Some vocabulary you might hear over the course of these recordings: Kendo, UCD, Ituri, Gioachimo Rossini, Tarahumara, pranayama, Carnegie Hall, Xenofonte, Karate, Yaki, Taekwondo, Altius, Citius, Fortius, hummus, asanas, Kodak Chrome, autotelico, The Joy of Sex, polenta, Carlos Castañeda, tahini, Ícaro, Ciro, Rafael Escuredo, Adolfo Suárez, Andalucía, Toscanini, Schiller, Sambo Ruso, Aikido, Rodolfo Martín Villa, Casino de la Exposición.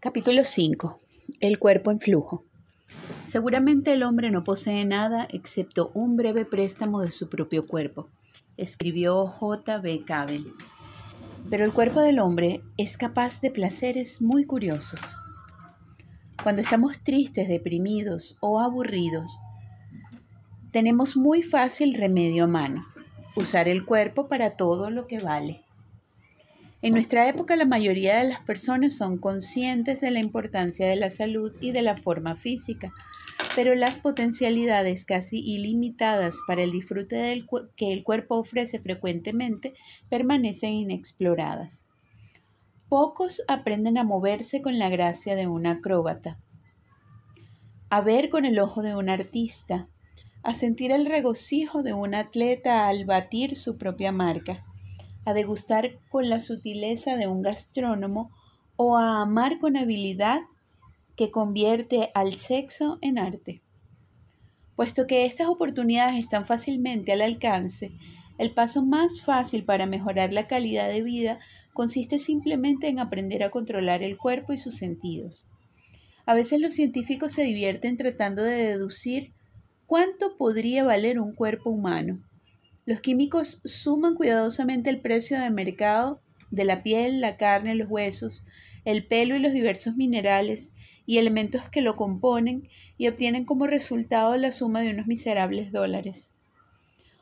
Capítulo 5. El cuerpo en flujo. Seguramente el hombre no posee nada excepto un breve préstamo de su propio cuerpo, escribió J.B. Cable. Pero el cuerpo del hombre es capaz de placeres muy curiosos. Cuando estamos tristes, deprimidos o aburridos, tenemos muy fácil remedio a mano: usar el cuerpo para todo lo que vale. En nuestra época, la mayoría de las personas son conscientes de la importancia de la salud y de la forma física, pero las potencialidades casi ilimitadas para el disfrute que el cuerpo ofrece frecuentemente permanecen inexploradas. Pocos aprenden a moverse con la gracia de un acróbata, a ver con el ojo de un artista, a sentir el regocijo de un atleta al batir su propia marca, a degustar con la sutileza de un gastrónomo o a amar con habilidad que convierte al sexo en arte. Puesto que estas oportunidades están fácilmente al alcance, el paso más fácil para mejorar la calidad de vida consiste simplemente en aprender a controlar el cuerpo y sus sentidos. A veces los científicos se divierten tratando de deducir cuánto podría valer un cuerpo humano. Los químicos suman cuidadosamente el precio de mercado de la piel, la carne, los huesos, el pelo y los diversos minerales y elementos que lo componen, y obtienen como resultado la suma de unos miserables dólares.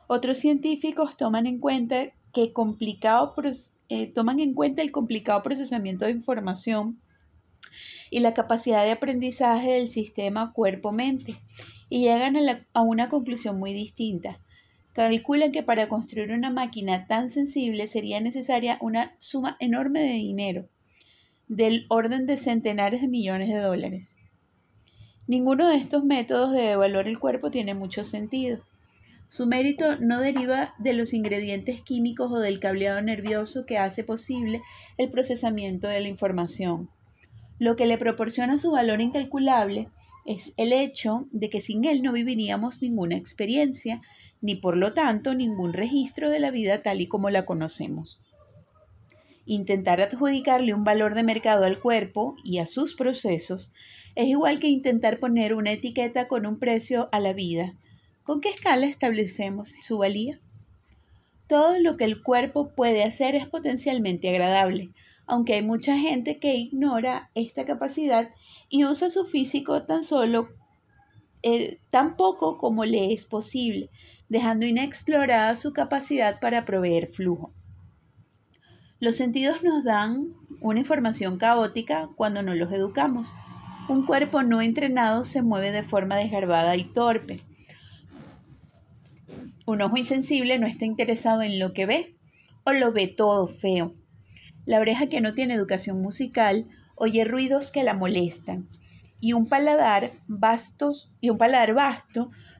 Otros científicos toman en cuenta el complicado procesamiento de información y la capacidad de aprendizaje del sistema cuerpo-mente, y llegan a una conclusión muy distinta. Calculan que para construir una máquina tan sensible sería necesaria una suma enorme de dinero, del orden de centenares de millones de dólares. Ninguno de estos métodos de evaluar el cuerpo tiene mucho sentido. Su mérito no deriva de los ingredientes químicos o del cableado nervioso que hace posible el procesamiento de la información. Lo que le proporciona su valor incalculable es el hecho de que sin él no viviríamos ninguna experiencia, ni por lo tanto ningún registro de la vida tal y como la conocemos. Intentar adjudicarle un valor de mercado al cuerpo y a sus procesos es igual que intentar poner una etiqueta con un precio a la vida. ¿Con qué escala establecemos su valía? Todo lo que el cuerpo puede hacer es potencialmente agradable, aunque hay mucha gente que ignora esta capacidad y usa su físico tan poco como le es posible, dejando inexplorada su capacidad para proveer flujo. Los sentidos nos dan una información caótica cuando no los educamos. Un cuerpo no entrenado se mueve de forma desgarbada y torpe. Un ojo insensible no está interesado en lo que ve, o lo ve todo feo. La oreja que no tiene educación musical oye ruidos que la molestan. Y un paladar vasto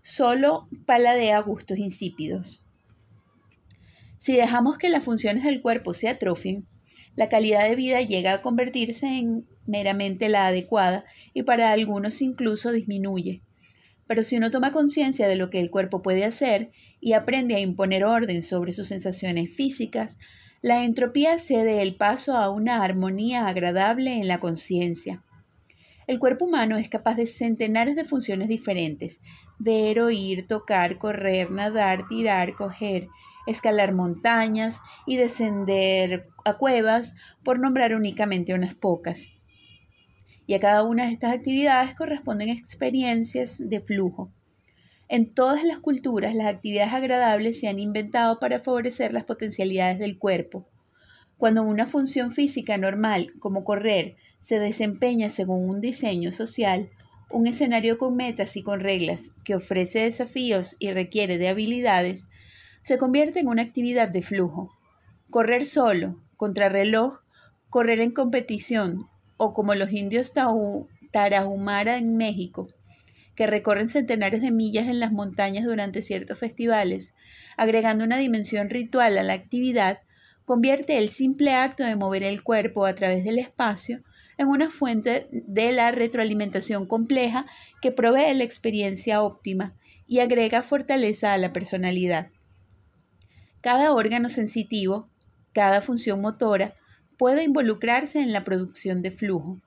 solo paladea gustos insípidos. Si dejamos que las funciones del cuerpo se atrofien, la calidad de vida llega a convertirse en meramente la adecuada y para algunos incluso disminuye. Pero si uno toma conciencia de lo que el cuerpo puede hacer y aprende a imponer orden sobre sus sensaciones físicas, la entropía cede el paso a una armonía agradable en la conciencia. El cuerpo humano es capaz de centenares de funciones diferentes: ver, oír, tocar, correr, nadar, tirar, coger, escalar montañas y descender a cuevas, por nombrar únicamente unas pocas. Y a cada una de estas actividades corresponden experiencias de flujo. En todas las culturas, las actividades agradables se han inventado para favorecer las potencialidades del cuerpo. Cuando una función física normal, como correr, se desempeña según un diseño social, un escenario con metas y con reglas que ofrece desafíos y requiere de habilidades, se convierte en una actividad de flujo. Correr solo, contrarreloj, correr en competición, o como los indios Tarahumara en México, que recorren centenares de millas en las montañas durante ciertos festivales, agregando una dimensión ritual a la actividad, convierte el simple acto de mover el cuerpo a través del espacio en una fuente de la retroalimentación compleja que provee la experiencia óptima y agrega fortaleza a la personalidad. Cada órgano sensitivo, cada función motora, puede involucrarse en la producción de flujo.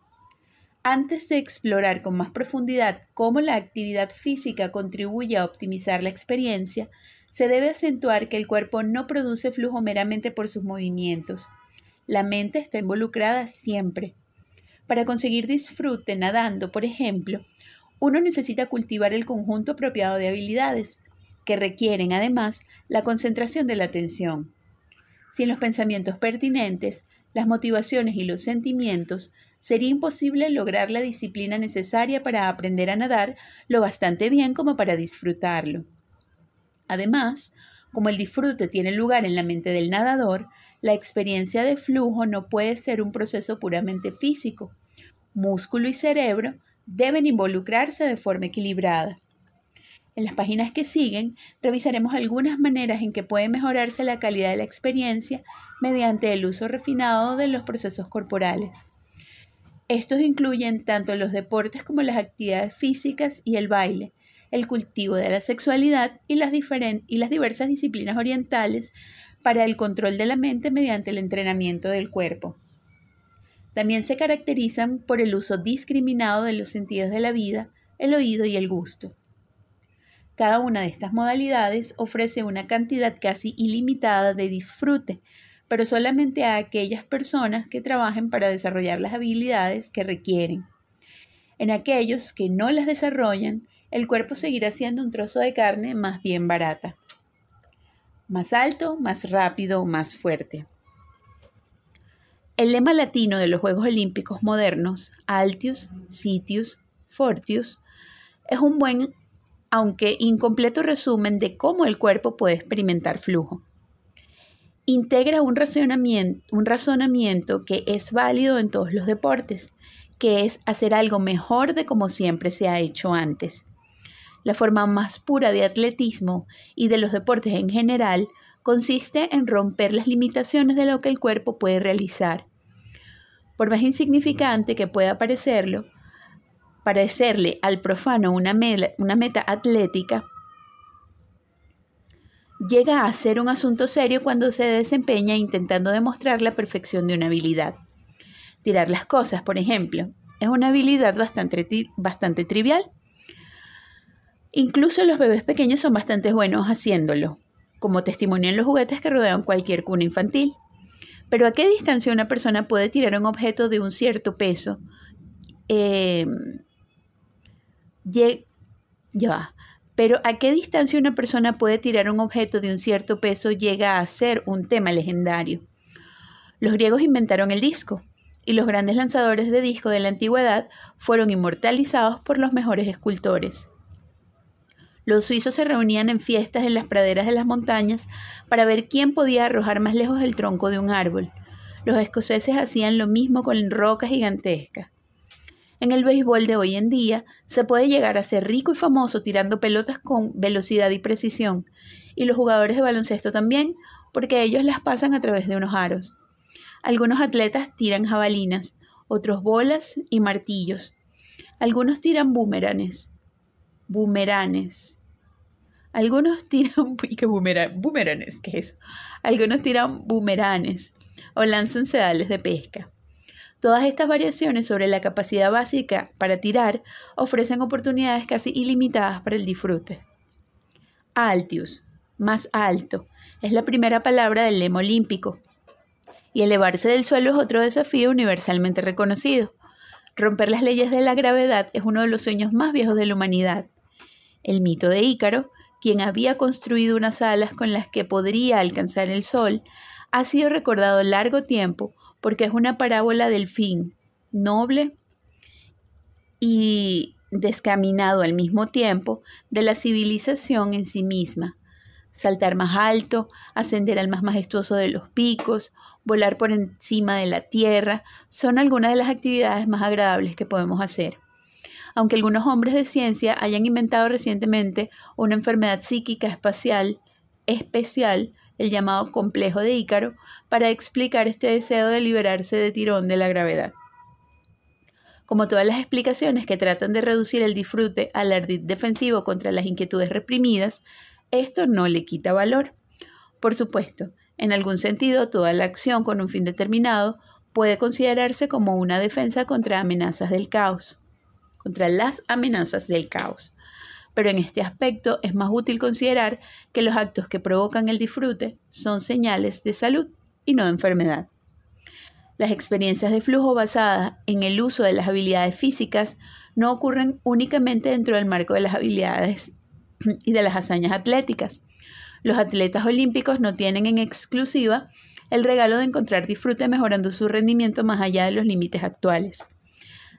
Antes de explorar con más profundidad cómo la actividad física contribuye a optimizar la experiencia, se debe acentuar que el cuerpo no produce flujo meramente por sus movimientos. La mente está involucrada siempre. Para conseguir disfrute nadando, por ejemplo, uno necesita cultivar el conjunto apropiado de habilidades, que requieren además la concentración de la atención. Sin los pensamientos pertinentes, las motivaciones y los sentimientos, sería imposible lograr la disciplina necesaria para aprender a nadar lo bastante bien como para disfrutarlo. Además, como el disfrute tiene lugar en la mente del nadador, la experiencia de flujo no puede ser un proceso puramente físico. Músculo y cerebro deben involucrarse de forma equilibrada. En las páginas que siguen, revisaremos algunas maneras en que puede mejorarse la calidad de la experiencia mediante el uso refinado de los procesos corporales. Estos incluyen tanto los deportes como las actividades físicas y el baile, el cultivo de la sexualidad y las diversas disciplinas orientales para el control de la mente mediante el entrenamiento del cuerpo. También se caracterizan por el uso discriminado de los sentidos de la vida, el oído y el gusto. Cada una de estas modalidades ofrece una cantidad casi ilimitada de disfrute, pero solamente a aquellas personas que trabajen para desarrollar las habilidades que requieren. En aquellos que no las desarrollan, el cuerpo seguirá siendo un trozo de carne más bien barata. Más alto, más rápido, más fuerte. El lema latino de los Juegos Olímpicos modernos, Altius, Citius, Fortius, es un buen, aunque incompleto resumen de cómo el cuerpo puede experimentar flujo. Integra un razonamiento que es válido en todos los deportes, que es hacer algo mejor de como siempre se ha hecho antes. La forma más pura de atletismo y de los deportes en general consiste en romper las limitaciones de lo que el cuerpo puede realizar. Por más insignificante que pueda parecerle al profano una meta atlética, llega a ser un asunto serio cuando se desempeña intentando demostrar la perfección de una habilidad. Tirar las cosas, por ejemplo, es una habilidad bastante trivial. Incluso los bebés pequeños son bastante buenos haciéndolo, como testimonian los juguetes que rodean cualquier cuna infantil. Pero ¿a qué distancia una persona puede tirar un objeto de un cierto peso? Pero ¿a qué distancia una persona puede tirar un objeto de un cierto peso llega a ser un tema legendario? Los griegos inventaron el disco, y los grandes lanzadores de disco de la antigüedad fueron inmortalizados por los mejores escultores. Los suizos se reunían en fiestas en las praderas de las montañas para ver quién podía arrojar más lejos el tronco de un árbol. Los escoceses hacían lo mismo con rocas gigantescas. En el béisbol de hoy en día se puede llegar a ser rico y famoso tirando pelotas con velocidad y precisión, y los jugadores de baloncesto también, porque ellos las pasan a través de unos aros. Algunos atletas tiran jabalinas, otros bolas y martillos. Algunos tiran bumeranes. Algunos tiran bumeranes o lanzan sedales de pesca. Todas estas variaciones sobre la capacidad básica para tirar ofrecen oportunidades casi ilimitadas para el disfrute. Altius, más alto, es la primera palabra del lema olímpico, y elevarse del suelo es otro desafío universalmente reconocido. Romper las leyes de la gravedad es uno de los sueños más viejos de la humanidad. El mito de Ícaro, quien había construido unas alas con las que podría alcanzar el sol, ha sido recordado largo tiempo porque es una parábola del fin, noble y descaminado al mismo tiempo, de la civilización en sí misma. Saltar más alto, ascender al más majestuoso de los picos, volar por encima de la tierra, son algunas de las actividades más agradables que podemos hacer. Aunque algunos hombres de ciencia hayan inventado recientemente una enfermedad psíquica especial, el llamado complejo de Ícaro, para explicar este deseo de liberarse de tirón de la gravedad. Como todas las explicaciones que tratan de reducir el disfrute al ardid defensivo contra las inquietudes reprimidas, esto no le quita valor. Por supuesto, en algún sentido, toda la acción con un fin determinado puede considerarse como una defensa contra las amenazas del caos. Pero en este aspecto es más útil considerar que los actos que provocan el disfrute son señales de salud y no de enfermedad. Las experiencias de flujo basadas en el uso de las habilidades físicas no ocurren únicamente dentro del marco de las habilidades y de las hazañas atléticas. Los atletas olímpicos no tienen en exclusiva el regalo de encontrar disfrute mejorando su rendimiento más allá de los límites actuales.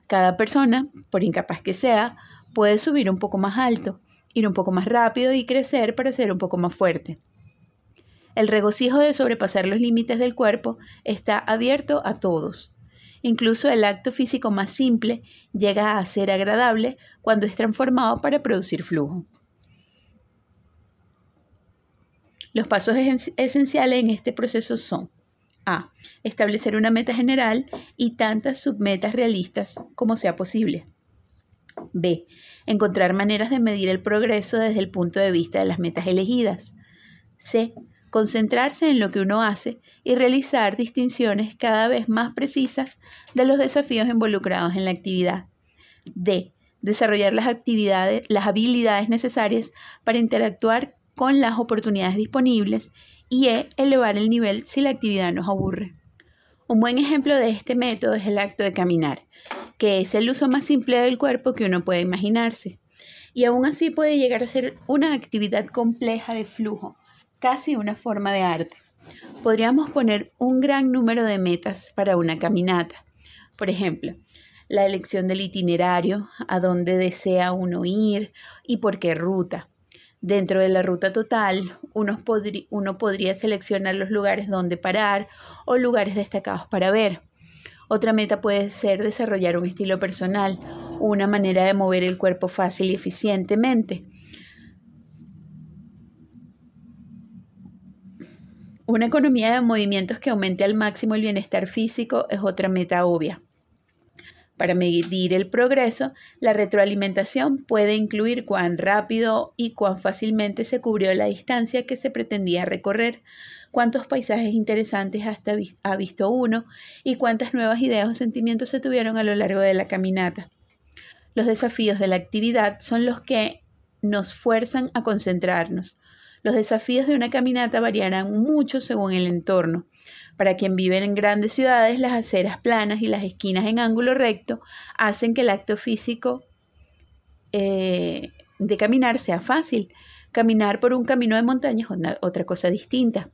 Cada persona, por incapaz que sea, puede subir un poco más alto, ir un poco más rápido y crecer para ser un poco más fuerte. El regocijo de sobrepasar los límites del cuerpo está abierto a todos. Incluso el acto físico más simple llega a ser agradable cuando es transformado para producir flujo. Los pasos esenciales en este proceso son: a. Establecer una meta general y tantas submetas realistas como sea posible. B. Encontrar maneras de medir el progreso desde el punto de vista de las metas elegidas. C. Concentrarse en lo que uno hace y realizar distinciones cada vez más precisas de los desafíos involucrados en la actividad. D. Desarrollar las habilidades necesarias para interactuar con las oportunidades disponibles. Y E. Elevar el nivel si la actividad nos aburre. Un buen ejemplo de este método es el acto de caminar, que es el uso más simple del cuerpo que uno puede imaginarse, y aún así puede llegar a ser una actividad compleja de flujo, casi una forma de arte. Podríamos poner un gran número de metas para una caminata. Por ejemplo, la elección del itinerario, a dónde desea uno ir y por qué ruta. Dentro de la ruta total, uno podría seleccionar los lugares donde parar o lugares destacados para ver. Otra meta puede ser desarrollar un estilo personal, una manera de mover el cuerpo fácil y eficientemente. Una economía de movimientos que aumente al máximo el bienestar físico es otra meta obvia. Para medir el progreso, la retroalimentación puede incluir cuán rápido y cuán fácilmente se cubrió la distancia que se pretendía recorrer, cuántos paisajes interesantes ha visto uno y cuántas nuevas ideas o sentimientos se tuvieron a lo largo de la caminata. Los desafíos de la actividad son los que nos fuerzan a concentrarnos. Los desafíos de una caminata variarán mucho según el entorno. Para quien vive en grandes ciudades, las aceras planas y las esquinas en ángulo recto hacen que el acto físico de caminar sea fácil. Caminar por un camino de montaña es otra cosa distinta.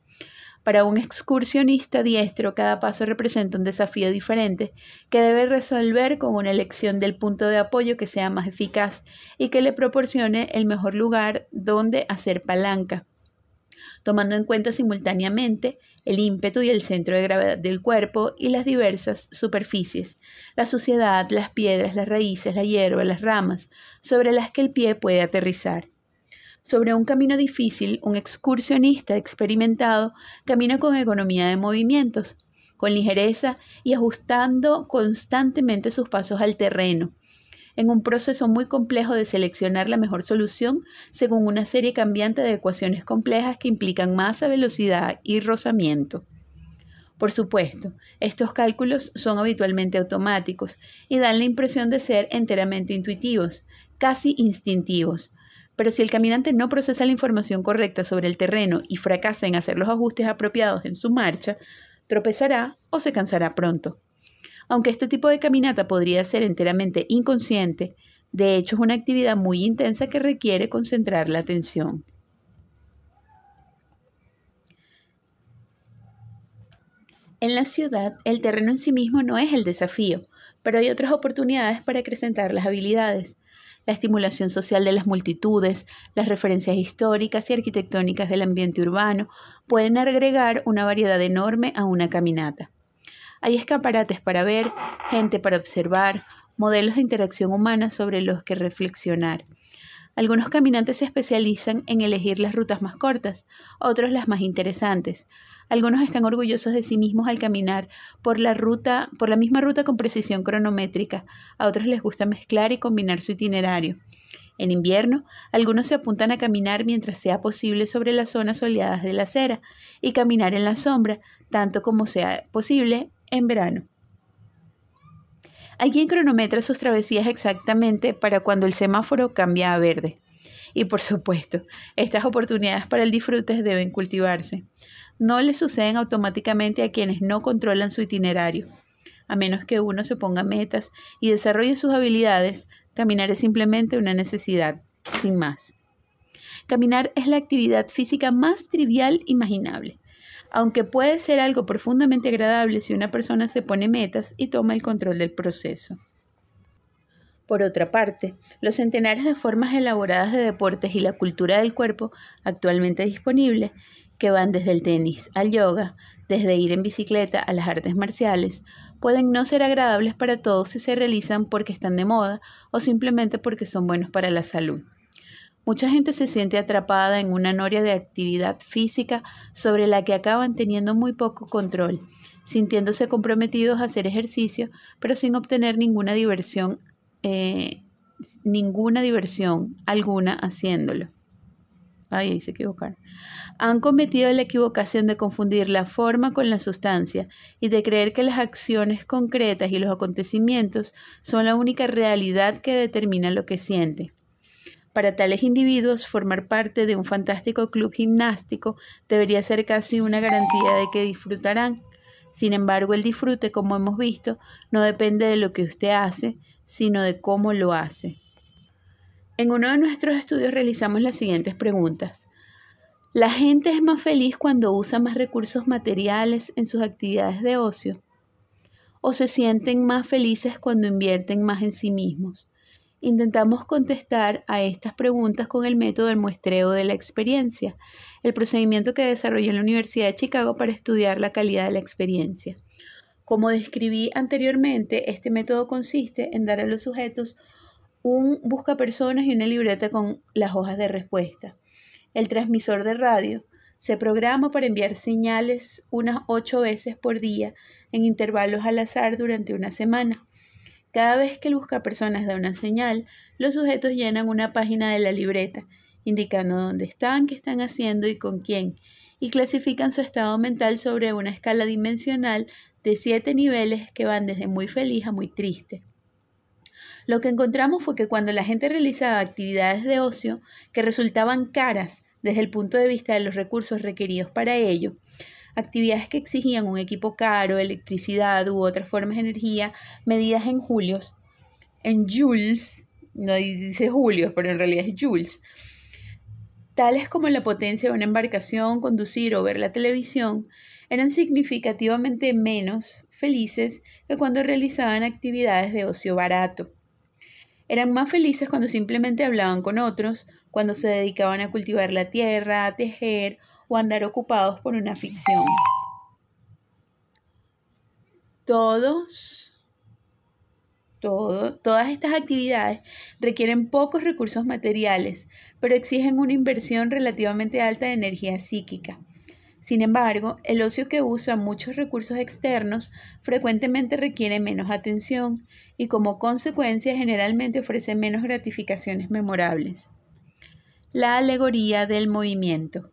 Para un excursionista diestro, cada paso representa un desafío diferente que debe resolver con una elección del punto de apoyo que sea más eficaz y que le proporcione el mejor lugar donde hacer palanca, tomando en cuenta simultáneamente el ímpetu y el centro de gravedad del cuerpo y las diversas superficies, la suciedad, las piedras, las raíces, la hierba, las ramas, sobre las que el pie puede aterrizar. Sobre un camino difícil, un excursionista experimentado camina con economía de movimientos, con ligereza y ajustando constantemente sus pasos al terreno, en un proceso muy complejo de seleccionar la mejor solución según una serie cambiante de ecuaciones complejas que implican masa, velocidad y rozamiento. Por supuesto, estos cálculos son habitualmente automáticos y dan la impresión de ser enteramente intuitivos, casi instintivos. Pero si el caminante no procesa la información correcta sobre el terreno y fracasa en hacer los ajustes apropiados en su marcha, tropezará o se cansará pronto. Aunque este tipo de caminata podría ser enteramente inconsciente, de hecho es una actividad muy intensa que requiere concentrar la atención. En la ciudad, el terreno en sí mismo no es el desafío, pero hay otras oportunidades para acrecentar las habilidades. La estimulación social de las multitudes, las referencias históricas y arquitectónicas del ambiente urbano pueden agregar una variedad enorme a una caminata. Hay escaparates para ver, gente para observar, modelos de interacción humana sobre los que reflexionar. Algunos caminantes se especializan en elegir las rutas más cortas, otros las más interesantes. Algunos están orgullosos de sí mismos al caminar por la misma ruta con precisión cronométrica. A otros les gusta mezclar y combinar su itinerario. En invierno, algunos se apuntan a caminar mientras sea posible sobre las zonas soleadas de la acera y caminar en la sombra, tanto como sea posible en verano. Alguien cronometra sus travesías exactamente para cuando el semáforo cambia a verde. Y por supuesto, estas oportunidades para el disfrute deben cultivarse. No le suceden automáticamente a quienes no controlan su itinerario. A menos que uno se ponga metas y desarrolle sus habilidades, caminar es simplemente una necesidad, sin más. Caminar es la actividad física más trivial imaginable, aunque puede ser algo profundamente agradable si una persona se pone metas y toma el control del proceso. Por otra parte, los centenares de formas elaboradas de deportes y la cultura del cuerpo actualmente disponibles, que van desde el tenis al yoga, desde ir en bicicleta a las artes marciales, pueden no ser agradables para todos si se realizan porque están de moda o simplemente porque son buenos para la salud. Mucha gente se siente atrapada en una noria de actividad física sobre la que acaban teniendo muy poco control, sintiéndose comprometidos a hacer ejercicio, pero sin obtener ninguna diversión alguna haciéndolo. Ahí se equivocaron. Han cometido la equivocación de confundir la forma con la sustancia y de creer que las acciones concretas y los acontecimientos son la única realidad que determina lo que siente. Para tales individuos, formar parte de un fantástico club gimnástico debería ser casi una garantía de que disfrutarán. Sin embargo, el disfrute, como hemos visto, no depende de lo que usted hace, sino de cómo lo hace. En uno de nuestros estudios realizamos las siguientes preguntas. ¿La gente es más feliz cuando usa más recursos materiales en sus actividades de ocio? ¿O se sienten más felices cuando invierten más en sí mismos? Intentamos contestar a estas preguntas con el método del muestreo de la experiencia, el procedimiento que desarrolló en la Universidad de Chicago para estudiar la calidad de la experiencia. Como describí anteriormente, este método consiste en dar a los sujetos un buscapersonas y una libreta con las hojas de respuesta. El transmisor de radio se programa para enviar señales unas 8 veces por día en intervalos al azar durante una semana. Cada vez que el buscapersonas da una señal, los sujetos llenan una página de la libreta, indicando dónde están, qué están haciendo y con quién, y clasifican su estado mental sobre una escala dimensional de 7 niveles que van desde muy feliz a muy triste. Lo que encontramos fue que cuando la gente realizaba actividades de ocio que resultaban caras desde el punto de vista de los recursos requeridos para ello, actividades que exigían un equipo caro, electricidad u otras formas de energía, medidas en joules, no dice julios, pero en realidad es joules, tales como la potencia de una embarcación, conducir o ver la televisión, eran significativamente menos felices que cuando realizaban actividades de ocio barato. Eran más felices cuando simplemente hablaban con otros, cuando se dedicaban a cultivar la tierra, a tejer o a andar ocupados por una afición. Todas estas actividades requieren pocos recursos materiales, pero exigen una inversión relativamente alta de energía psíquica. Sin embargo, el ocio que usa muchos recursos externos frecuentemente requiere menos atención y como consecuencia generalmente ofrece menos gratificaciones memorables. La alegoría del movimiento.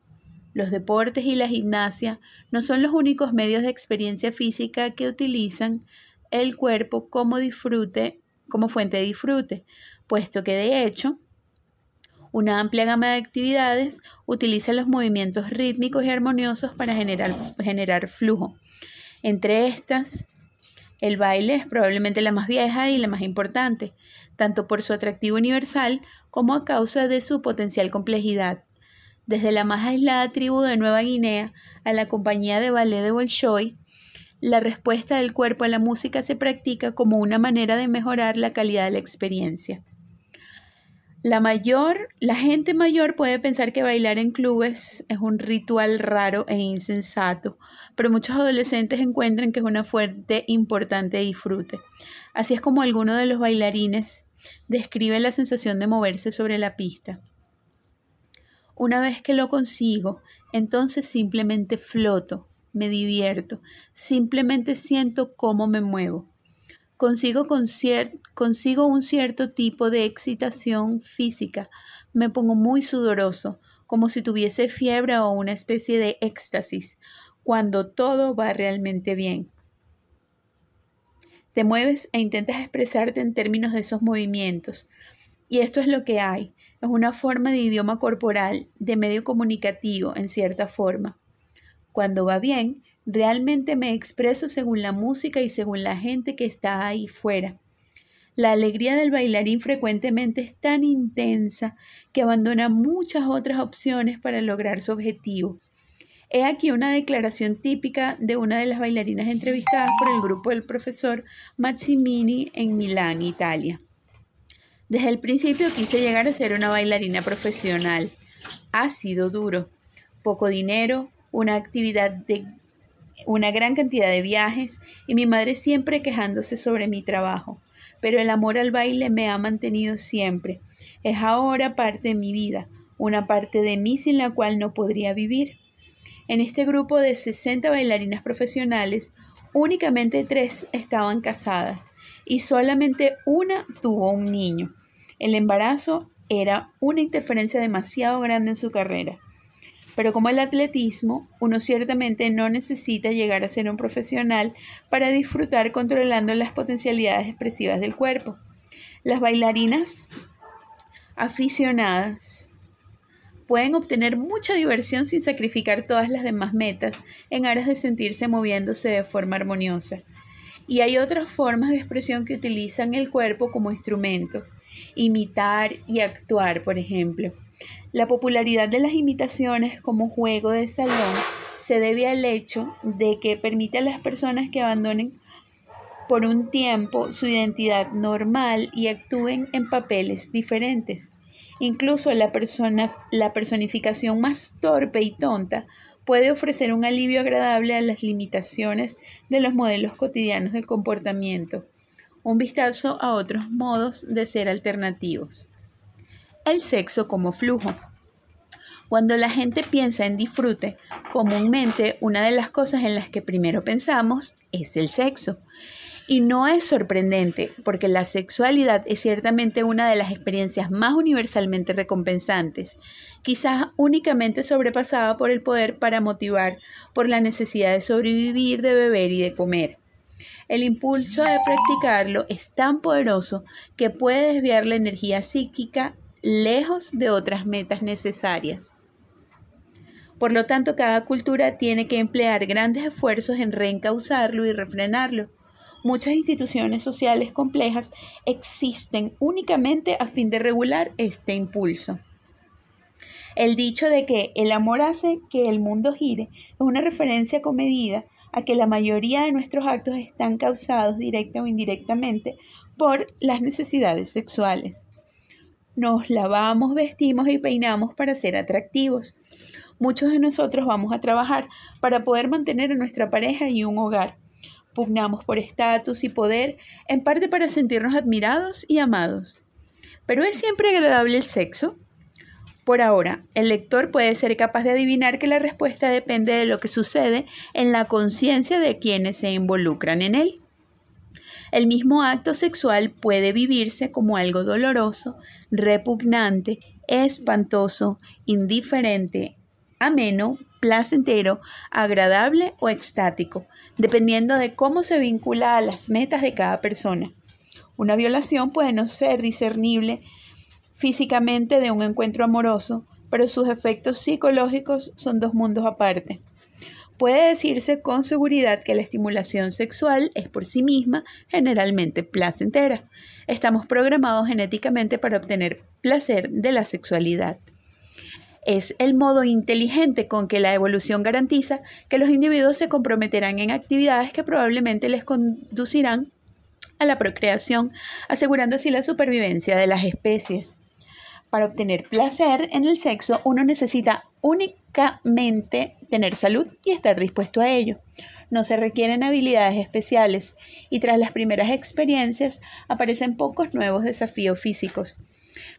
Los deportes y la gimnasia no son los únicos medios de experiencia física que utilizan el cuerpo como fuente de disfrute, puesto que de hecho, una amplia gama de actividades utiliza los movimientos rítmicos y armoniosos para generar flujo. Entre estas, el baile es probablemente la más vieja y la más importante, tanto por su atractivo universal como a causa de su potencial complejidad. Desde la más aislada tribu de Nueva Guinea a la compañía de ballet de Bolshoi, la respuesta del cuerpo a la música se practica como una manera de mejorar la calidad de la experiencia. La gente mayor puede pensar que bailar en clubes es un ritual raro e insensato, pero muchos adolescentes encuentran que es una fuente importante de disfrute. Así es como alguno de los bailarines describe la sensación de moverse sobre la pista. Una vez que lo consigo, entonces simplemente floto, me divierto, simplemente siento cómo me muevo. Consigo un cierto tipo de excitación física. Me pongo muy sudoroso, como si tuviese fiebre o una especie de éxtasis, cuando todo va realmente bien. Te mueves e intentas expresarte en términos de esos movimientos. Y esto es lo que hay. Es una forma de idioma corporal, de medio comunicativo, en cierta forma. Cuando va bien, realmente me expreso según la música y según la gente que está ahí fuera. La alegría del bailarín frecuentemente es tan intensa que abandona muchas otras opciones para lograr su objetivo. He aquí una declaración típica de una de las bailarinas entrevistadas por el grupo del profesor Maximini en Milán, Italia. Desde el principio quise llegar a ser una bailarina profesional. Ha sido duro. Poco dinero, una gran cantidad de viajes y mi madre siempre quejándose sobre mi trabajo. Pero el amor al baile me ha mantenido siempre. Es ahora parte de mi vida, una parte de mí sin la cual no podría vivir. En este grupo de 60 bailarinas profesionales, únicamente 3 estaban casadas y solamente una tuvo un niño. El embarazo era una interferencia demasiado grande en su carrera. Pero como el atletismo, uno ciertamente no necesita llegar a ser un profesional para disfrutar controlando las potencialidades expresivas del cuerpo. Las bailarinas aficionadas pueden obtener mucha diversión sin sacrificar todas las demás metas en aras de sentirse moviéndose de forma armoniosa. Y hay otras formas de expresión que utilizan el cuerpo como instrumento. Imitar y actuar, por ejemplo. La popularidad de las imitaciones como juego de salón se debe al hecho de que permite a las personas que abandonen por un tiempo su identidad normal y actúen en papeles diferentes. Incluso la personificación más torpe y tonta puede ofrecer un alivio agradable a las limitaciones de los modelos cotidianos del comportamiento. Un vistazo a otros modos de ser alternativos. El sexo como flujo. Cuando la gente piensa en disfrute, comúnmente una de las cosas en las que primero pensamos es el sexo. Y no es sorprendente, porque la sexualidad es ciertamente una de las experiencias más universalmente recompensantes, quizás únicamente sobrepasada por el poder para motivar por la necesidad de sobrevivir, de beber y de comer. El impulso de practicarlo es tan poderoso que puede desviar la energía psíquica lejos de otras metas necesarias. Por lo tanto, cada cultura tiene que emplear grandes esfuerzos en reencauzarlo y refrenarlo. Muchas instituciones sociales complejas existen únicamente a fin de regular este impulso. El dicho de que el amor hace que el mundo gire es una referencia comedida a que la mayoría de nuestros actos están causados directa o indirectamente por las necesidades sexuales. Nos lavamos, vestimos y peinamos para ser atractivos. Muchos de nosotros vamos a trabajar para poder mantener a nuestra pareja y un hogar. Pugnamos por estatus y poder, en parte para sentirnos admirados y amados. ¿Pero es siempre agradable el sexo? Por ahora, el lector puede ser capaz de adivinar que la respuesta depende de lo que sucede en la conciencia de quienes se involucran en él. El mismo acto sexual puede vivirse como algo doloroso, repugnante, espantoso, indiferente, ameno, placentero, agradable o extático, dependiendo de cómo se vincula a las metas de cada persona. Una violación puede no ser discernible físicamente de un encuentro amoroso, pero sus efectos psicológicos son dos mundos aparte. Puede decirse con seguridad que la estimulación sexual es por sí misma generalmente placentera. Estamos programados genéticamente para obtener placer de la sexualidad. Es el modo inteligente con que la evolución garantiza que los individuos se comprometerán en actividades que probablemente les conducirán a la procreación, asegurando así la supervivencia de las especies. Para obtener placer en el sexo, uno necesita únicamente tener salud y estar dispuesto a ello. No se requieren habilidades especiales y tras las primeras experiencias aparecen pocos nuevos desafíos físicos.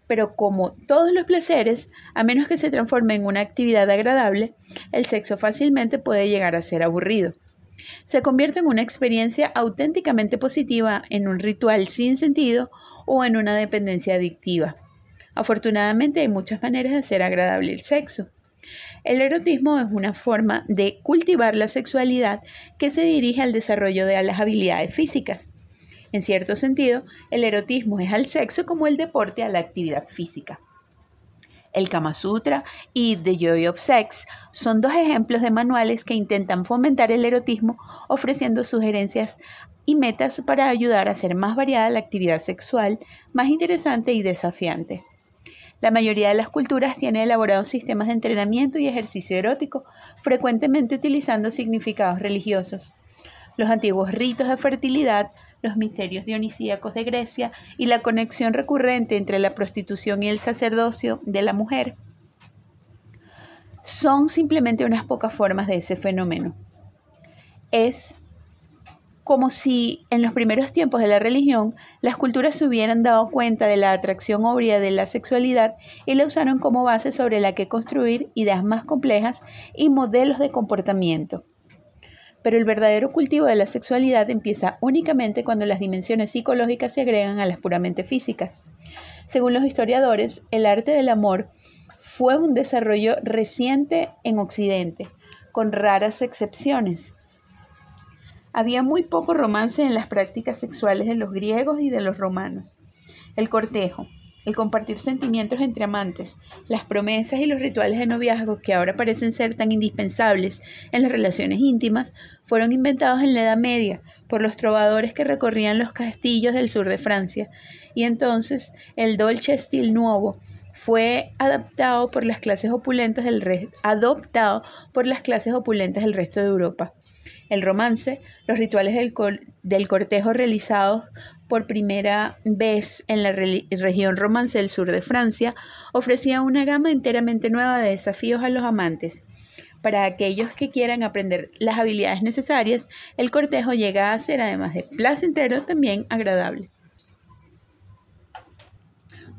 Pero como todos los placeres, a menos que se transforme en una actividad agradable, el sexo fácilmente puede llegar a ser aburrido. Se convierte en una experiencia auténticamente positiva, en un ritual sin sentido o en una dependencia adictiva. Afortunadamente, hay muchas maneras de hacer agradable el sexo. El erotismo es una forma de cultivar la sexualidad que se dirige al desarrollo de las habilidades físicas. En cierto sentido, el erotismo es al sexo como el deporte a la actividad física. El Kama Sutra y The Joy of Sex son dos ejemplos de manuales que intentan fomentar el erotismo ofreciendo sugerencias y metas para ayudar a hacer más variada la actividad sexual, más interesante y desafiante. La mayoría de las culturas tiene elaborados sistemas de entrenamiento y ejercicio erótico, frecuentemente utilizando significados religiosos. Los antiguos ritos de fertilidad, los misterios dionisíacos de Grecia y la conexión recurrente entre la prostitución y el sacerdocio de la mujer son simplemente unas pocas formas de ese fenómeno. Es como si en los primeros tiempos de la religión las culturas se hubieran dado cuenta de la atracción obvia de la sexualidad y la usaron como base sobre la que construir ideas más complejas y modelos de comportamiento. Pero el verdadero cultivo de la sexualidad empieza únicamente cuando las dimensiones psicológicas se agregan a las puramente físicas. Según los historiadores, el arte del amor fue un desarrollo reciente en Occidente, con raras excepciones. Había muy poco romance en las prácticas sexuales de los griegos y de los romanos. El cortejo, el compartir sentimientos entre amantes, las promesas y los rituales de noviazgo que ahora parecen ser tan indispensables en las relaciones íntimas, fueron inventados en la Edad Media por los trovadores que recorrían los castillos del sur de Francia, y entonces el dolce stil nuovo fue adoptado por las clases opulentas del resto de Europa. El romance, los rituales del cortejo realizados por primera vez en la región romance del sur de Francia, ofrecía una gama enteramente nueva de desafíos a los amantes. Para aquellos que quieran aprender las habilidades necesarias, el cortejo llega a ser, además de placentero, también agradable.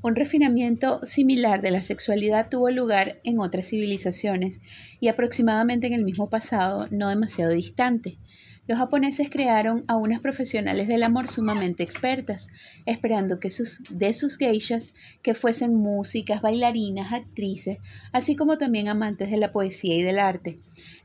Un refinamiento similar de la sexualidad tuvo lugar en otras civilizaciones y aproximadamente en el mismo pasado, no demasiado distante. Los japoneses crearon a unas profesionales del amor sumamente expertas, esperando que de sus geishas que fuesen músicas, bailarinas, actrices, así como también amantes de la poesía y del arte.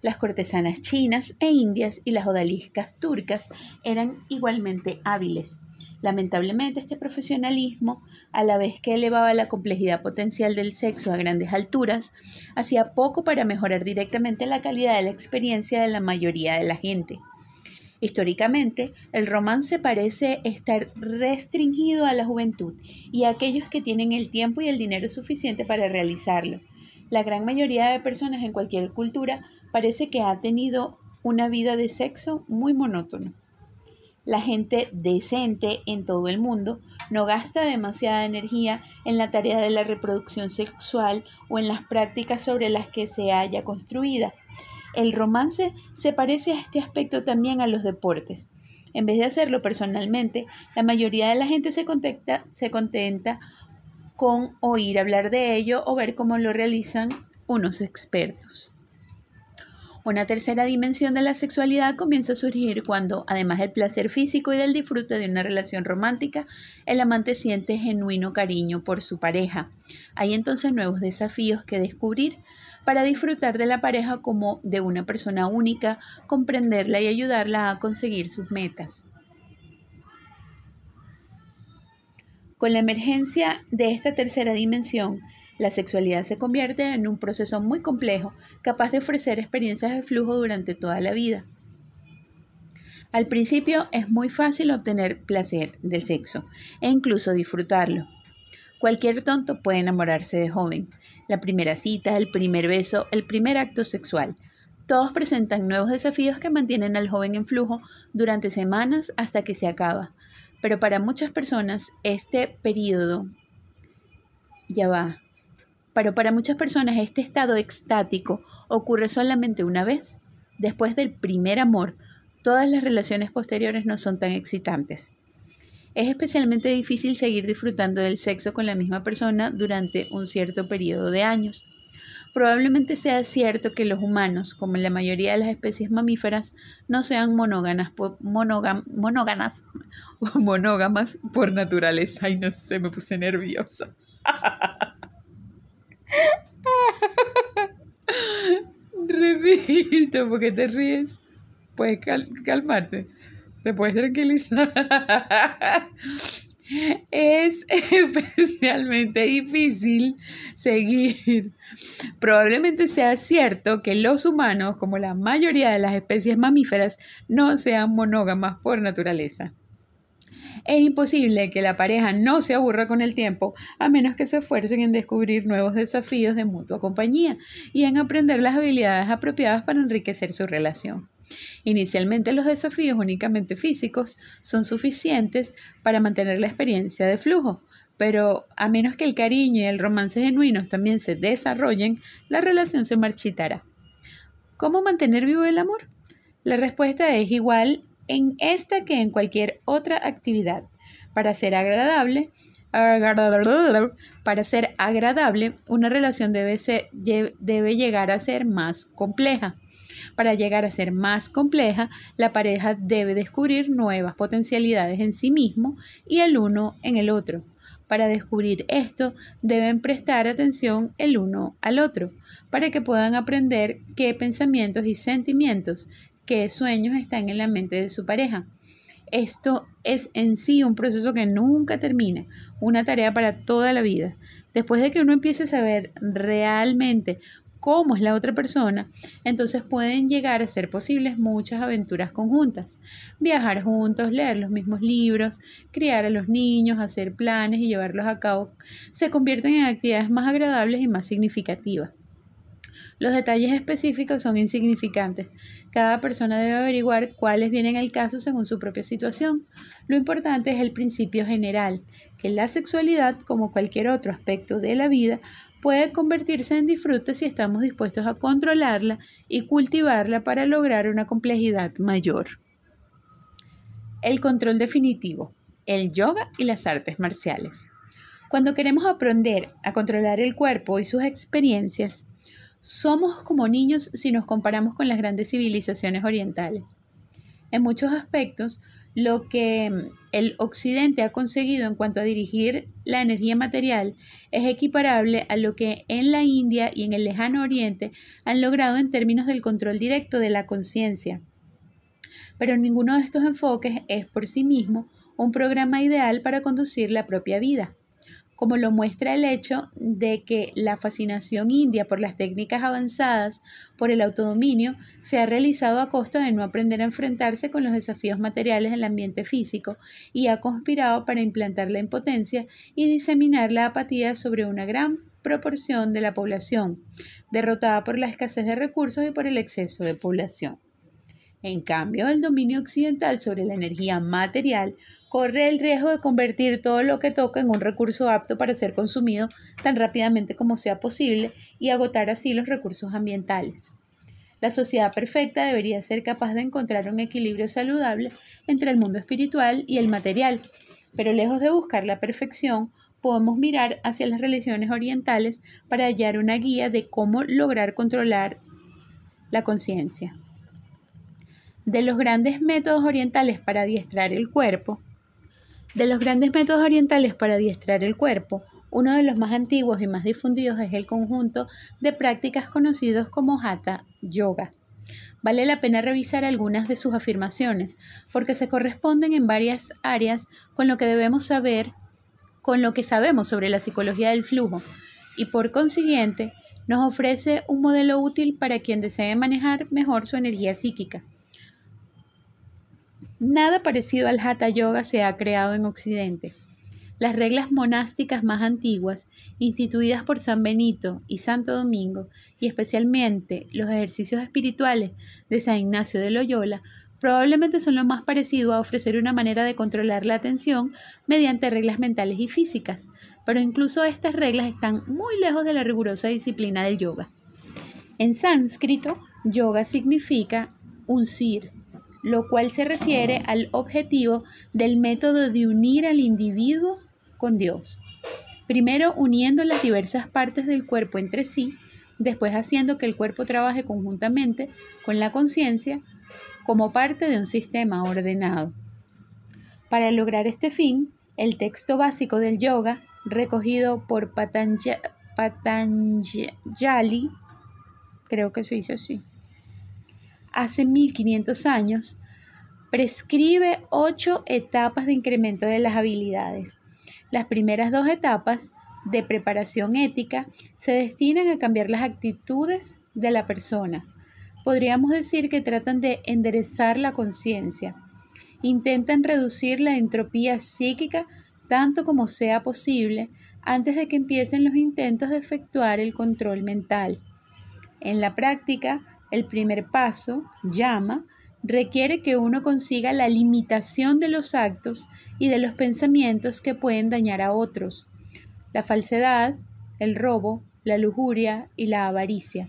Las cortesanas chinas e indias y las odaliscas turcas eran igualmente hábiles. Lamentablemente, este profesionalismo, a la vez que elevaba la complejidad potencial del sexo a grandes alturas, hacía poco para mejorar directamente la calidad de la experiencia de la mayoría de la gente. Históricamente, el romance parece estar restringido a la juventud y a aquellos que tienen el tiempo y el dinero suficiente para realizarlo. La gran mayoría de personas en cualquier cultura parece que ha tenido una vida de sexo muy monótona. La gente decente en todo el mundo no gasta demasiada energía en la tarea de la reproducción sexual o en las prácticas sobre las que se haya construida. El romance se parece a este aspecto también a los deportes. En vez de hacerlo personalmente, la mayoría de la gente se contenta con oír hablar de ello o ver cómo lo realizan unos expertos. Una tercera dimensión de la sexualidad comienza a surgir cuando, además del placer físico y del disfrute de una relación romántica, el amante siente genuino cariño por su pareja. Hay entonces nuevos desafíos que descubrir para disfrutar de la pareja como de una persona única, comprenderla y ayudarla a conseguir sus metas. Con la emergencia de esta tercera dimensión, la sexualidad se convierte en un proceso muy complejo, capaz de ofrecer experiencias de flujo durante toda la vida. Al principio es muy fácil obtener placer del sexo e incluso disfrutarlo. Cualquier tonto puede enamorarse de joven. La primera cita, el primer beso, el primer acto sexual. Todos presentan nuevos desafíos que mantienen al joven en flujo durante semanas hasta que se acaba. Pero para muchas personas este estado extático ocurre solamente una vez. Después del primer amor, todas las relaciones posteriores no son tan excitantes. Es especialmente difícil seguir disfrutando del sexo con la misma persona durante un cierto periodo de años. Probablemente sea cierto que los humanos, como en la mayoría de las especies mamíferas, no sean monógamas por naturaleza. Ay, no sé, me puse nerviosa. Repito, ¿por qué te ríes? Puedes calmarte. te puedes tranquilizar. Es especialmente difícil seguir. Probablemente sea cierto que los humanos, como la mayoría de las especies mamíferas, no sean monógamas por naturaleza. Es imposible que la pareja no se aburra con el tiempo, a menos que se esfuercen en descubrir nuevos desafíos de mutua compañía y en aprender las habilidades apropiadas para enriquecer su relación. Inicialmente, los desafíos únicamente físicos son suficientes para mantener la experiencia de flujo, pero a menos que el cariño y el romance genuinos también se desarrollen, la relación se marchitará. ¿Cómo mantener vivo el amor? La respuesta es igual en esta que en cualquier otra actividad. Para ser agradable, una relación debe llegar a ser más compleja. Para llegar a ser más compleja, la pareja debe descubrir nuevas potencialidades en sí mismo y el uno en el otro. Para descubrir esto, deben prestar atención el uno al otro, para que puedan aprender qué pensamientos y sentimientos, qué sueños están en la mente de su pareja. Esto es en sí un proceso que nunca termina, una tarea para toda la vida. Después de que uno empiece a saber realmente cómo es la otra persona, entonces pueden llegar a ser posibles muchas aventuras conjuntas. Viajar juntos, leer los mismos libros, criar a los niños, hacer planes y llevarlos a cabo, se convierten en actividades más agradables y más significativas. Los detalles específicos son insignificantes. Cada persona debe averiguar cuáles vienen al caso según su propia situación. Lo importante es el principio general, que la sexualidad, como cualquier otro aspecto de la vida, puede convertirse en disfrute si estamos dispuestos a controlarla y cultivarla para lograr una complejidad mayor. El control definitivo, el yoga y las artes marciales. Cuando queremos aprender a controlar el cuerpo y sus experiencias, somos como niños si nos comparamos con las grandes civilizaciones orientales. En muchos aspectos, lo que el occidente ha conseguido en cuanto a dirigir la energía material es equiparable a lo que en la India y en el lejano oriente han logrado en términos del control directo de la conciencia. Pero ninguno de estos enfoques es por sí mismo un programa ideal para conducir la propia vida, como lo muestra el hecho de que la fascinación india por las técnicas avanzadas, por el autodominio, se ha realizado a costa de no aprender a enfrentarse con los desafíos materiales del ambiente físico y ha conspirado para implantar la impotencia y diseminar la apatía sobre una gran proporción de la población, derrotada por la escasez de recursos y por el exceso de población. En cambio, el dominio occidental sobre la energía material corre el riesgo de convertir todo lo que toca en un recurso apto para ser consumido tan rápidamente como sea posible y agotar así los recursos ambientales. La sociedad perfecta debería ser capaz de encontrar un equilibrio saludable entre el mundo espiritual y el material, pero lejos de buscar la perfección, podemos mirar hacia las religiones orientales para hallar una guía de cómo lograr controlar la conciencia. De los grandes métodos orientales para adiestrar el cuerpo, uno de los más antiguos y más difundidos es el conjunto de prácticas conocidos como Hatha Yoga. Vale la pena revisar algunas de sus afirmaciones, porque se corresponden en varias áreas con lo que sabemos sobre la psicología del flujo, y por consiguiente nos ofrece un modelo útil para quien desee manejar mejor su energía psíquica. Nada parecido al Hatha Yoga se ha creado en Occidente. Las reglas monásticas más antiguas, instituidas por San Benito y Santo Domingo, y especialmente los ejercicios espirituales de San Ignacio de Loyola, probablemente son lo más parecido a ofrecer una manera de controlar la atención mediante reglas mentales y físicas, pero incluso estas reglas están muy lejos de la rigurosa disciplina del yoga. En sánscrito, yoga significa uncir, lo cual se refiere al objetivo del método de unir al individuo con Dios. Primero uniendo las diversas partes del cuerpo entre sí, después haciendo que el cuerpo trabaje conjuntamente con la conciencia como parte de un sistema ordenado. Para lograr este fin, el texto básico del yoga, recogido por Patanjali, creo que se dice así, hace 1500 años, prescribe 8 etapas de incremento de las habilidades. Las primeras 2 etapas de preparación ética se destinan a cambiar las actitudes de la persona. Podríamos decir que tratan de enderezar la conciencia. Intentan reducir la entropía psíquica tanto como sea posible antes de que empiecen los intentos de efectuar el control mental. En la práctica, el primer paso, llama, requiere que uno consiga la limitación de los actos y de los pensamientos que pueden dañar a otros. La falsedad, el robo, la lujuria y la avaricia.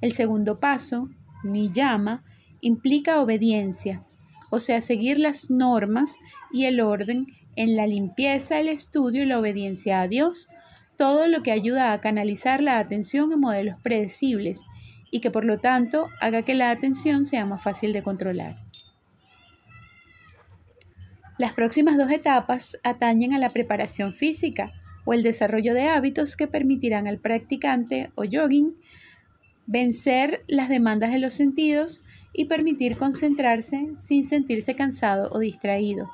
El segundo paso, niyama, implica obediencia, o sea, seguir las normas y el orden en la limpieza, el estudio y la obediencia a Dios, todo lo que ayuda a canalizar la atención en modelos predecibles y que por lo tanto haga que la atención sea más fácil de controlar. Las próximas 2 etapas atañen a la preparación física o el desarrollo de hábitos que permitirán al practicante o yogin vencer las demandas de los sentidos y permitir concentrarse sin sentirse cansado o distraído.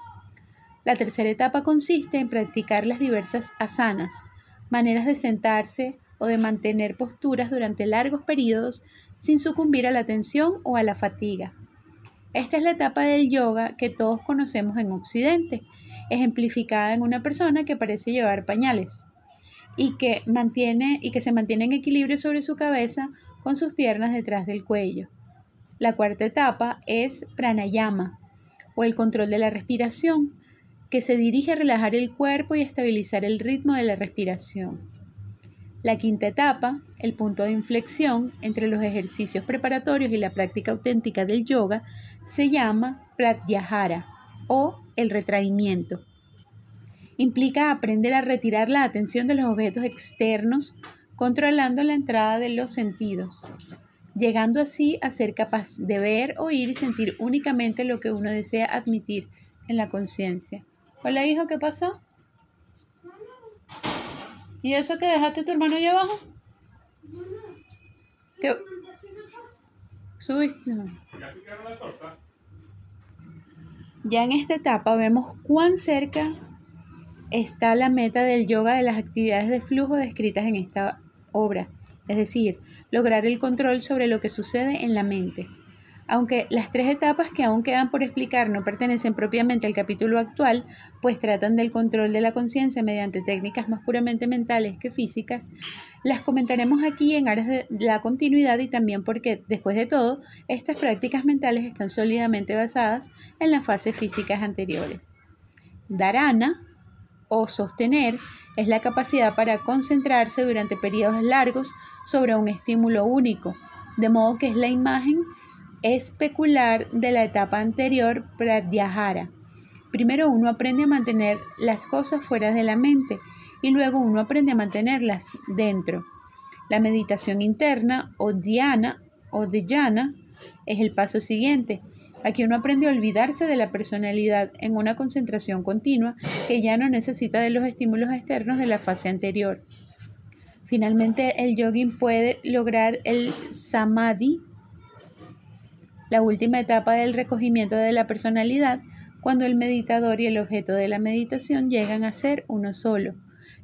La tercera etapa consiste en practicar las diversas asanas, maneras de sentarse o de mantener posturas durante largos periodos sin sucumbir a la tensión o a la fatiga. Esta es la etapa del yoga que todos conocemos en Occidente, ejemplificada en una persona que parece llevar pañales y que se mantiene en equilibrio sobre su cabeza con sus piernas detrás del cuello. La cuarta etapa es pranayama, o el control de la respiración, que se dirige a relajar el cuerpo y estabilizar el ritmo de la respiración. La quinta etapa, el punto de inflexión entre los ejercicios preparatorios y la práctica auténtica del yoga, se llama pratyahara, o el retraimiento. Implica aprender a retirar la atención de los objetos externos, controlando la entrada de los sentidos, llegando así a ser capaz de ver, oír y sentir únicamente lo que uno desea admitir en la conciencia. Hola, hijo, ¿qué pasó? ¿Y eso que dejaste tu hermano allá abajo? ¿Qué? ¿Subiste? ¿Ya picaron la torta? Ya en esta etapa vemos cuán cerca está la meta del yoga de las actividades de flujo descritas en esta obra, es decir, lograr el control sobre lo que sucede en la mente. Aunque las 3 etapas que aún quedan por explicar no pertenecen propiamente al capítulo actual, pues tratan del control de la conciencia mediante técnicas más puramente mentales que físicas, las comentaremos aquí en aras de la continuidad y también porque, después de todo, estas prácticas mentales están sólidamente basadas en las fases físicas anteriores. Dharana, o sostener, es la capacidad para concentrarse durante periodos largos sobre un estímulo único, de modo que es la imagen especular de la etapa anterior, pratyahara. Primero uno aprende a mantener las cosas fuera de la mente y luego uno aprende a mantenerlas dentro. La meditación interna, o dhyana, o dhyana, es el paso siguiente. Aquí uno aprende a olvidarse de la personalidad en una concentración continua que ya no necesita de los estímulos externos de la fase anterior. Finalmente, el yogin puede lograr el samadhi, la última etapa del recogimiento de la personalidad, cuando el meditador y el objeto de la meditación llegan a ser uno solo.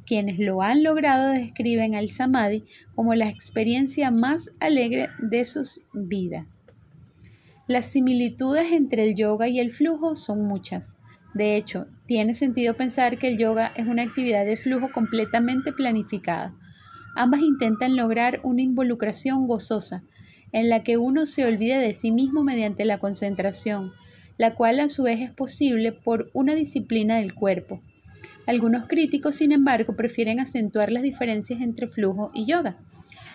Quienes lo han logrado describen al samadhi como la experiencia más alegre de sus vidas. Las similitudes entre el yoga y el flujo son muchas. De hecho, tiene sentido pensar que el yoga es una actividad de flujo completamente planificada. Ambas intentan lograr una involucración gozosa, en la que uno se olvide de sí mismo mediante la concentración, la cual a su vez es posible por una disciplina del cuerpo. Algunos críticos, sin embargo, prefieren acentuar las diferencias entre flujo y yoga.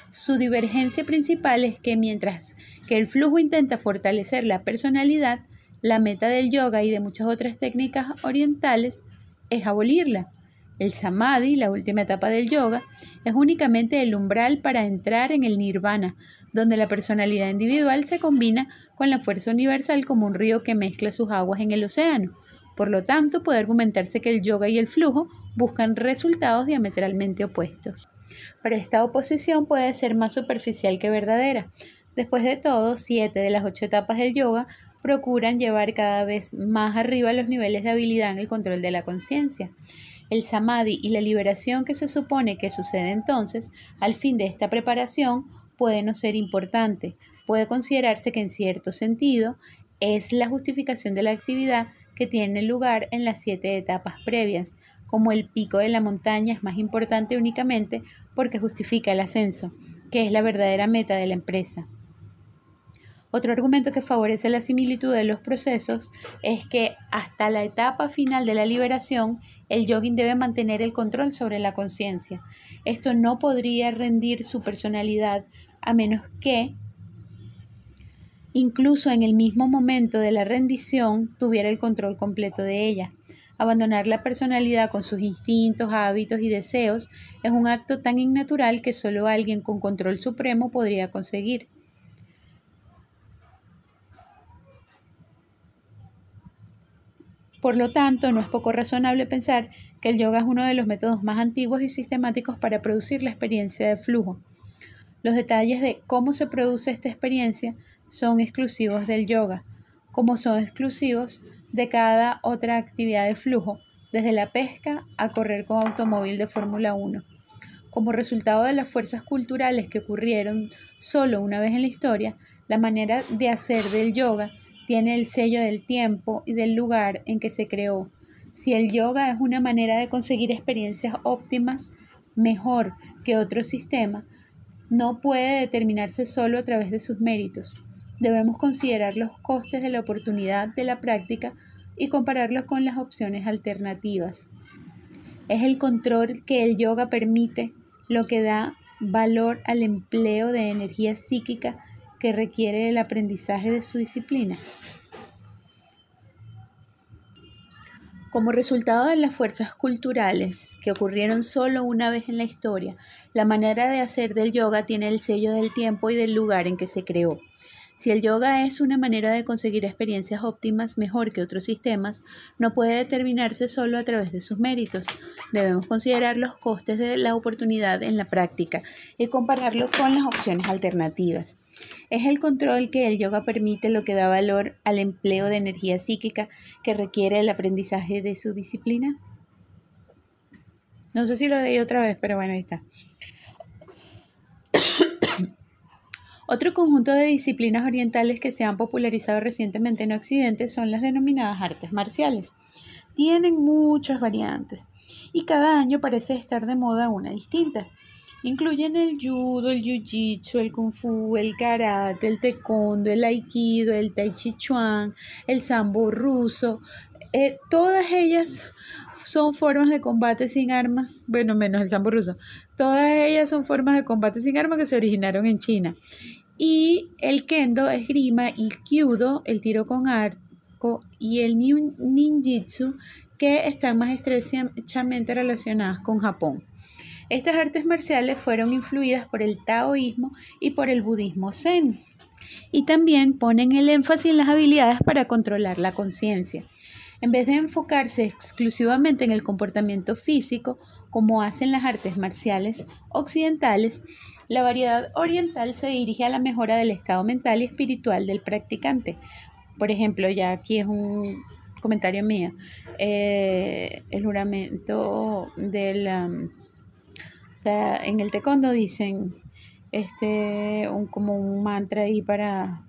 Su divergencia principal es que mientras que el flujo intenta fortalecer la personalidad, la meta del yoga y de muchas otras técnicas orientales es abolirla. El samadhi, la última etapa del yoga, es únicamente el umbral para entrar en el nirvana, donde la personalidad individual se combina con la fuerza universal como un río que mezcla sus aguas en el océano. Por lo tanto, puede argumentarse que el yoga y el flujo buscan resultados diametralmente opuestos. Pero esta oposición puede ser más superficial que verdadera. Después de todo, 7 de las 8 etapas del yoga procuran llevar cada vez más arriba los niveles de habilidad en el control de la conciencia. El samadhi y la liberación que se supone que sucede entonces, al fin de esta preparación, puede no ser importante. Puede considerarse que en cierto sentido es la justificación de la actividad que tiene lugar en las 7 etapas previas, como el pico de la montaña es más importante únicamente porque justifica el ascenso, que es la verdadera meta de la empresa. Otro argumento que favorece la similitud de los procesos es que hasta la etapa final de la liberación, el yogin debe mantener el control sobre la conciencia. Esto no podría rendir su personalidad a menos que, incluso en el mismo momento de la rendición, tuviera el control completo de ella. Abandonar la personalidad con sus instintos, hábitos y deseos es un acto tan innatural que solo alguien con control supremo podría conseguir. Por lo tanto, no es poco razonable pensar que el yoga es uno de los métodos más antiguos y sistemáticos para producir la experiencia de flujo. Los detalles de cómo se produce esta experiencia son exclusivos del yoga, como son exclusivos de cada otra actividad de flujo, desde la pesca a correr con automóvil de Fórmula 1. Como resultado de las fuerzas culturales que ocurrieron solo una vez en la historia, la manera de hacer del yoga tiene el sello del tiempo y del lugar en que se creó. Si el yoga es una manera de conseguir experiencias óptimas mejor que otro sistema, no puede determinarse solo a través de sus méritos. Debemos considerar los costes de la oportunidad de la práctica y compararlos con las opciones alternativas. Es el control que el yoga permite lo que da valor al empleo de energía psíquica que requiere el aprendizaje de su disciplina. Como resultado de las fuerzas culturales que ocurrieron solo una vez en la historia, la manera de hacer del yoga tiene el sello del tiempo y del lugar en que se creó. Si el yoga es una manera de conseguir experiencias óptimas mejor que otros sistemas, no puede determinarse solo a través de sus méritos. Debemos considerar los costes de la oportunidad en la práctica y compararlo con las opciones alternativas. Es el control que el yoga permite lo que da valor al empleo de energía psíquica que requiere el aprendizaje de su disciplina. No sé si lo leí otra vez, pero bueno, ahí está. Otro conjunto de disciplinas orientales que se han popularizado recientemente en Occidente son las denominadas artes marciales. Tienen muchas variantes y cada año parece estar de moda una distinta. Incluyen el Judo, el Jiu Jitsu, el Kung Fu, el Karate, el Taekwondo, el Aikido, el Tai Chi Chuan, el Sambo Ruso. Todas ellas son formas de combate sin armas, bueno, menos el Sambo Ruso. Todas ellas son formas de combate sin armas que se originaron en China. Y el Kendo, esgrima, y Kyudo, el tiro con arco, y el Ninjitsu, que están más estrechamente relacionadas con Japón. Estas artes marciales fueron influidas por el taoísmo y por el budismo zen, y también ponen el énfasis en las habilidades para controlar la conciencia. En vez de enfocarse exclusivamente en el comportamiento físico, como hacen las artes marciales occidentales, la variedad oriental se dirige a la mejora del estado mental y espiritual del practicante. Por ejemplo, ya aquí es un comentario mío, el juramento del... O sea, en el taekwondo dicen como un mantra ahí para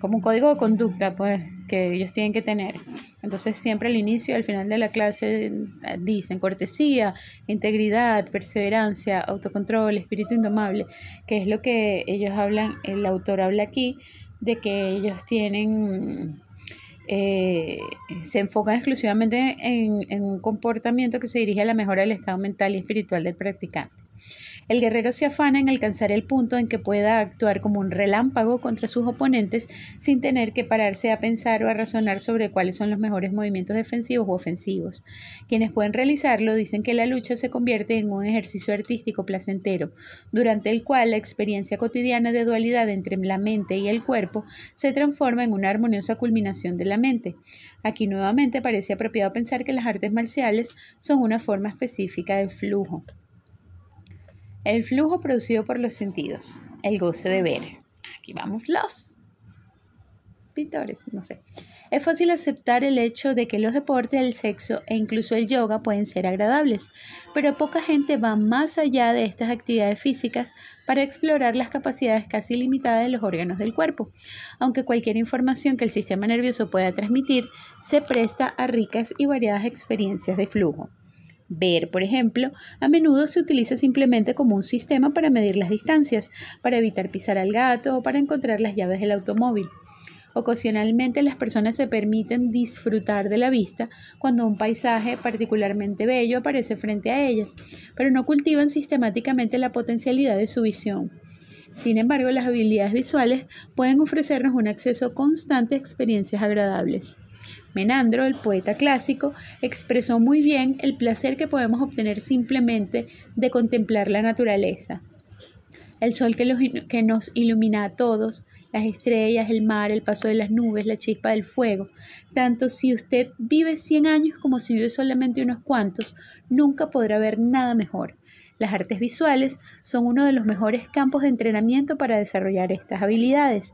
como un código de conducta, pues, que ellos tienen que tener. Entonces siempre al inicio y al final de la clase dicen cortesía, integridad, perseverancia, autocontrol, espíritu indomable, que es lo que ellos hablan, el autor habla aquí, de que ellos tienen... se enfocan exclusivamente en un comportamiento que se dirige a la mejora del estado mental y espiritual del practicante. El guerrero se afana en alcanzar el punto en que pueda actuar como un relámpago contra sus oponentes sin tener que pararse a pensar o a razonar sobre cuáles son los mejores movimientos defensivos u ofensivos. Quienes pueden realizarlo dicen que la lucha se convierte en un ejercicio artístico placentero, durante el cual la experiencia cotidiana de dualidad entre la mente y el cuerpo se transforma en una armoniosa culminación de la mente. Aquí nuevamente parece apropiado pensar que las artes marciales son una forma específica de flujo. El flujo producido por los sentidos, el goce de ver. Aquí vamos los. pintores, no sé. Es fácil aceptar el hecho de que los deportes, el sexo e incluso el yoga pueden ser agradables, pero poca gente va más allá de estas actividades físicas para explorar las capacidades casi limitadas de los órganos del cuerpo, aunque cualquier información que el sistema nervioso pueda transmitir se presta a ricas y variadas experiencias de flujo. Ver, por ejemplo, a menudo se utiliza simplemente como un sistema para medir las distancias, para evitar pisar al gato o para encontrar las llaves del automóvil. Ocasionalmente las personas se permiten disfrutar de la vista cuando un paisaje particularmente bello aparece frente a ellas, pero no cultivan sistemáticamente la potencialidad de su visión. Sin embargo, las habilidades visuales pueden ofrecernos un acceso constante a experiencias agradables. Menandro, el poeta clásico, expresó muy bien el placer que podemos obtener simplemente de contemplar la naturaleza. El sol que nos ilumina a todos, las estrellas, el mar, el paso de las nubes, la chispa del fuego. Tanto si usted vive 100 años como si vive solamente unos cuantos, nunca podrá ver nada mejor. Las artes visuales son uno de los mejores campos de entrenamiento para desarrollar estas habilidades.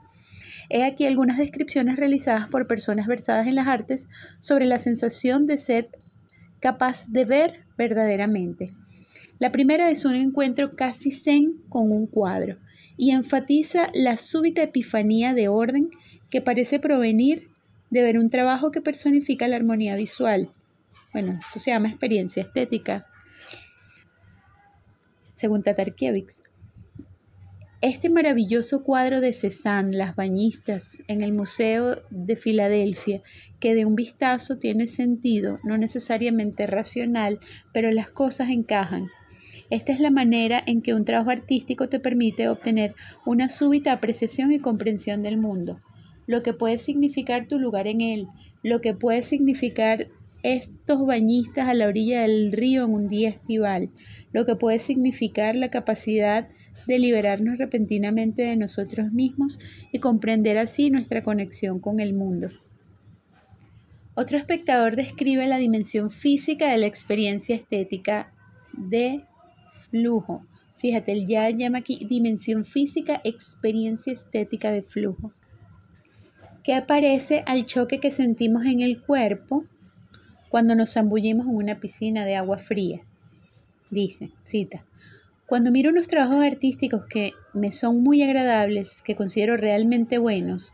He aquí algunas descripciones realizadas por personas versadas en las artes sobre la sensación de ser capaz de ver verdaderamente. La primera es un encuentro casi zen con un cuadro y enfatiza la súbita epifanía de orden que parece provenir de ver un trabajo que personifica la armonía visual. Bueno, esto se llama experiencia estética, según Tatarkiewicz. Este maravilloso cuadro de Cézanne, Las Bañistas, en el Museo de Filadelfia, que de un vistazo tiene sentido, no necesariamente racional, pero las cosas encajan. Esta es la manera en que un trabajo artístico te permite obtener una súbita apreciación y comprensión del mundo, lo que puede significar tu lugar en él, lo que puede significar estos bañistas a la orilla del río en un día estival, lo que puede significar la capacidad de liberarnos repentinamente de nosotros mismos y comprender así nuestra conexión con el mundo. Otro espectador describe la dimensión física de la experiencia estética de flujo. Fíjate, él ya llama aquí dimensión física, experiencia estética de flujo, que aparece al choque que sentimos en el cuerpo cuando nos zambullimos en una piscina de agua fría. Dice, cita: cuando miro unos trabajos artísticos que me son muy agradables, que considero realmente buenos,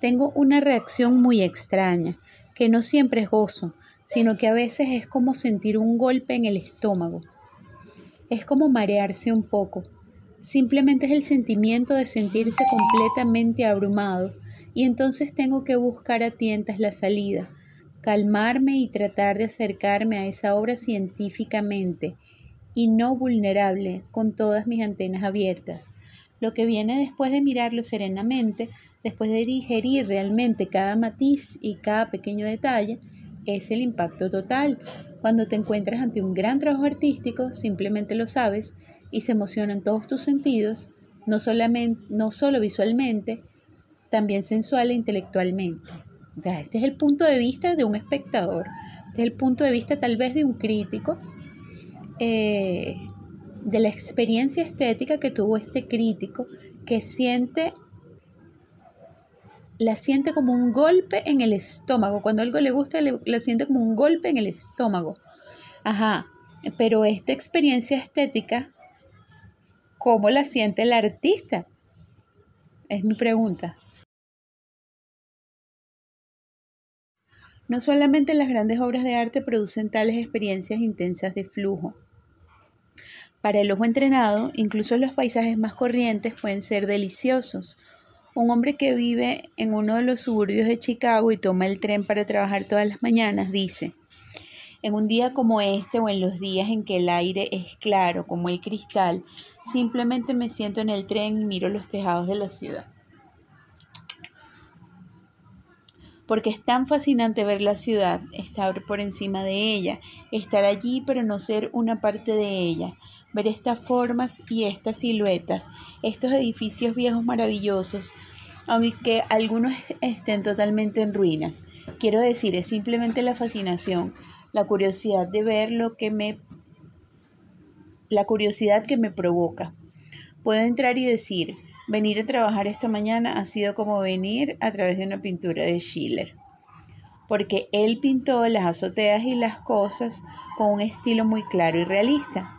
tengo una reacción muy extraña, que no siempre es gozo, sino que a veces es como sentir un golpe en el estómago. Es como marearse un poco. Simplemente es el sentimiento de sentirse completamente abrumado, y entonces tengo que buscar a tientas la salida, calmarme y tratar de acercarme a esa obra científicamente y no vulnerable, con todas mis antenas abiertas. Lo que viene después de mirarlo serenamente, después de digerir realmente cada matiz y cada pequeño detalle, es el impacto total. Cuando te encuentras ante un gran trabajo artístico, simplemente lo sabes y se emocionan todos tus sentidos, no solo visualmente, también sensual e intelectualmente. Este es el punto de vista de un espectador, este es el punto de vista tal vez de un crítico, de la experiencia estética que tuvo este crítico, que la siente como un golpe en el estómago. Cuando algo le gusta, la siente como un golpe en el estómago. Ajá, pero esta experiencia estética, ¿cómo la siente el artista? Es mi pregunta. No solamente las grandes obras de arte producen tales experiencias intensas de flujo. Para el ojo entrenado, incluso los paisajes más corrientes pueden ser deliciosos. Un hombre que vive en uno de los suburbios de Chicago y toma el tren para trabajar todas las mañanas dice: en un día como este o en los días en que el aire es claro como el cristal, simplemente me siento en el tren y miro los tejados de la ciudad. Porque es tan fascinante ver la ciudad, estar por encima de ella, estar allí pero no ser una parte de ella, ver estas formas y estas siluetas, estos edificios viejos maravillosos, aunque algunos estén totalmente en ruinas. Quiero decir, es simplemente la fascinación, la curiosidad de ver la curiosidad que me provoca. Puedo entrar y decir: Venir a trabajar esta mañana ha sido como venir a través de una pintura de Schiller, porque él pintó las azoteas y las cosas con un estilo muy claro y realista.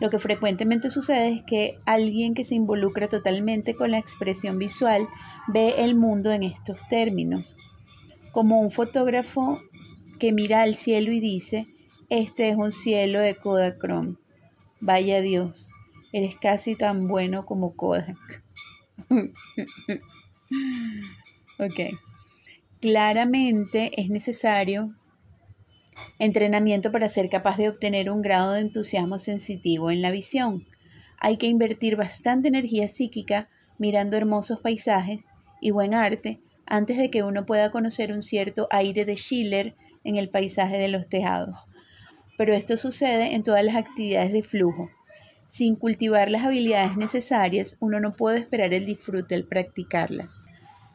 Lo que frecuentemente sucede es que alguien que se involucra totalmente con la expresión visual ve el mundo en estos términos, como un fotógrafo que mira al cielo y dice: este es un cielo de Kodak Chrome. Vaya Dios, eres casi tan bueno como Kodak. Ok. Claramente es necesario entrenamiento para ser capaz de obtener un grado de entusiasmo sensitivo en la visión. Hay que invertir bastante energía psíquica mirando hermosos paisajes y buen arte antes de que uno pueda conocer un cierto aire de Schiller en el paisaje de los tejados. Pero esto sucede en todas las actividades de flujo. Sin cultivar las habilidades necesarias, uno no puede esperar el disfrute al practicarlas.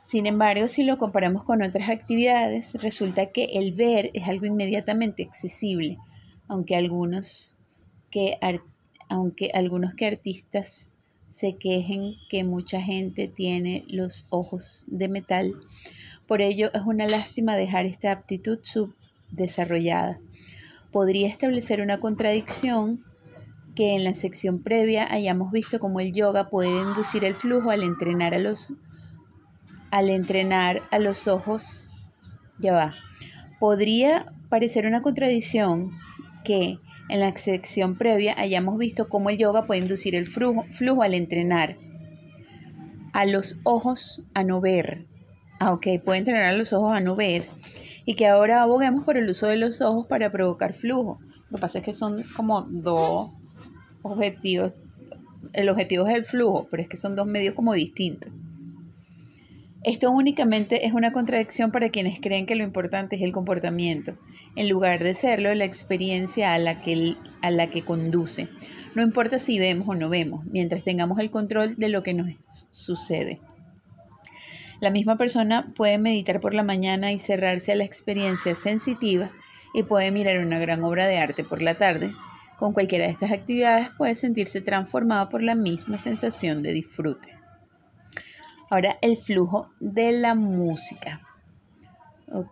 Sin embargo, si lo comparamos con otras actividades, resulta que el ver es algo inmediatamente accesible, aunque algunos artistas se quejen que mucha gente tiene los ojos de metal. Por ello, es una lástima dejar esta aptitud subdesarrollada. Podría establecer una contradicción que en la sección previa hayamos visto cómo el yoga puede inducir el flujo al entrenar a los ojos. Podría parecer una contradicción que en la sección previa hayamos visto cómo el yoga puede inducir el flujo al entrenar a los ojos a no ver. Puede entrenar a los ojos a no ver. Y que ahora aboguemos por el uso de los ojos para provocar flujo. Lo que pasa es que son como dos objetivos. El objetivo es el flujo, pero es que son dos medios como distintos. Esto únicamente es una contradicción para quienes creen que lo importante es el comportamiento, en lugar de serlo la experiencia a la que conduce. No importa si vemos o no vemos, mientras tengamos el control de lo que nos sucede. La misma persona puede meditar por la mañana y cerrarse a la experiencia sensitiva, y puede mirar una gran obra de arte por la tarde. Con cualquiera de estas actividades puede sentirse transformado por la misma sensación de disfrute. Ahora, el flujo de la música.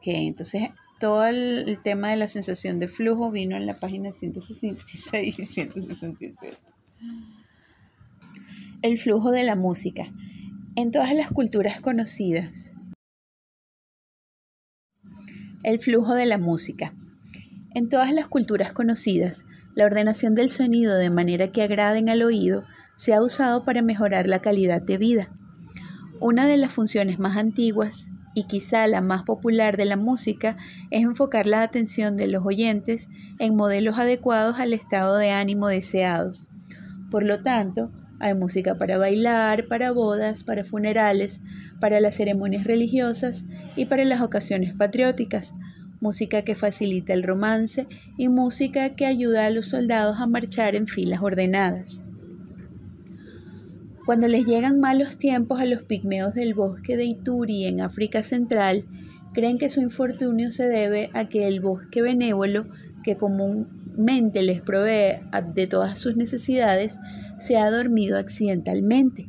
Entonces todo el tema de la sensación de flujo vino en la página 166 y 167. El flujo de la música. En todas las culturas conocidas, el flujo de la música. En todas las culturas conocidas, la ordenación del sonido de manera que agraden al oído se ha usado para mejorar la calidad de vida. Una de las funciones más antiguas y quizá la más popular de la música es enfocar la atención de los oyentes en modelos adecuados al estado de ánimo deseado. Por lo tanto, hay música para bailar, para bodas, para funerales, para las ceremonias religiosas y para las ocasiones patrióticas, música que facilita el romance y música que ayuda a los soldados a marchar en filas ordenadas. Cuando les llegan malos tiempos a los pigmeos del bosque de Ituri en África Central, creen que su infortunio se debe a que el bosque benévolo, que comúnmente les provee de todas sus necesidades, se ha dormido accidentalmente.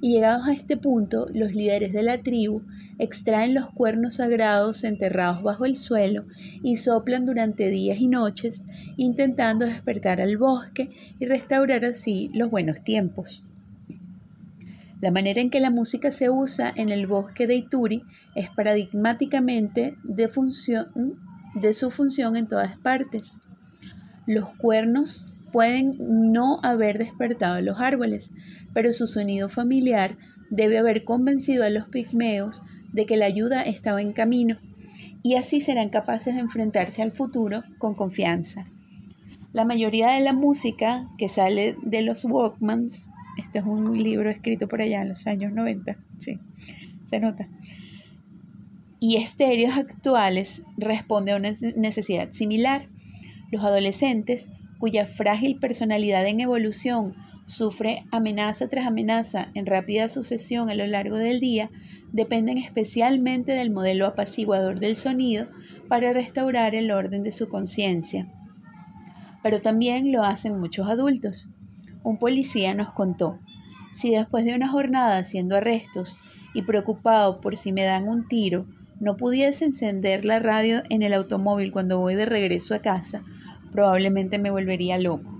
Y llegados a este punto, los líderes de la tribu extraen los cuernos sagrados enterrados bajo el suelo y soplan durante días y noches, intentando despertar al bosque y restaurar así los buenos tiempos. La manera en que la música se usa en el bosque de Ituri es paradigmáticamente de su función en todas partes. Los cuernos pueden no haber despertado a los árboles, pero su sonido familiar debe haber convencido a los pigmeos de que la ayuda estaba en camino, y así serán capaces de enfrentarse al futuro con confianza. La mayoría de la música que sale de los Walkmans, este es un libro escrito por allá en los años 90, sí, se nota, y estéreos actuales responde a una necesidad similar. Los adolescentes, cuya frágil personalidad en evolución sufre amenaza tras amenaza en rápida sucesión a lo largo del día, dependen especialmente del modelo apaciguador del sonido para restaurar el orden de su conciencia. Pero también lo hacen muchos adultos. Un policía nos contó: Si después de una jornada haciendo arrestos y preocupado por si me dan un tiro, no pudiese encender la radio en el automóvil cuando voy de regreso a casa, probablemente me volvería loco.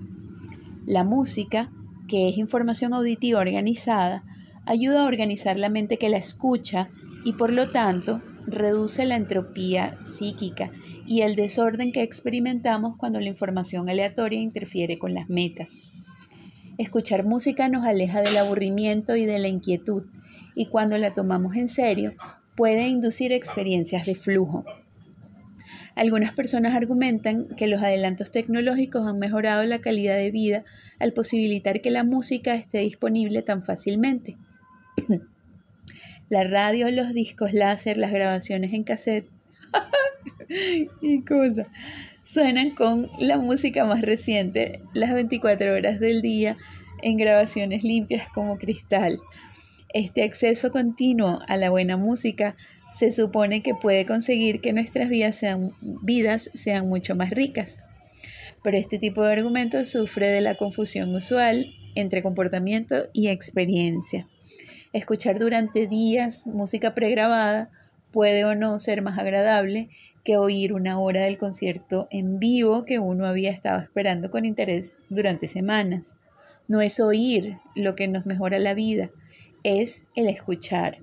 La música, que es información auditiva organizada, ayuda a organizar la mente que la escucha y por lo tanto reduce la entropía psíquica y el desorden que experimentamos cuando la información aleatoria interfiere con las metas. Escuchar música nos aleja del aburrimiento y de la inquietud, y cuando la tomamos en serio, puede inducir experiencias de flujo. Algunas personas argumentan que los adelantos tecnológicos han mejorado la calidad de vida al posibilitar que la música esté disponible tan fácilmente. La radio, los discos láser, las grabaciones en cassette y cosas suenan con la música más reciente las 24 horas del día en grabaciones limpias como cristal. Este acceso continuo a la buena música se supone que puede conseguir que nuestras vidas sean mucho más ricas. Pero este tipo de argumentos sufre de la confusión usual entre comportamiento y experiencia. Escuchar durante días música pregrabada puede o no ser más agradable que oír una hora del concierto en vivo que uno había estado esperando con interés durante semanas. No es oír lo que nos mejora la vida, es el escuchar.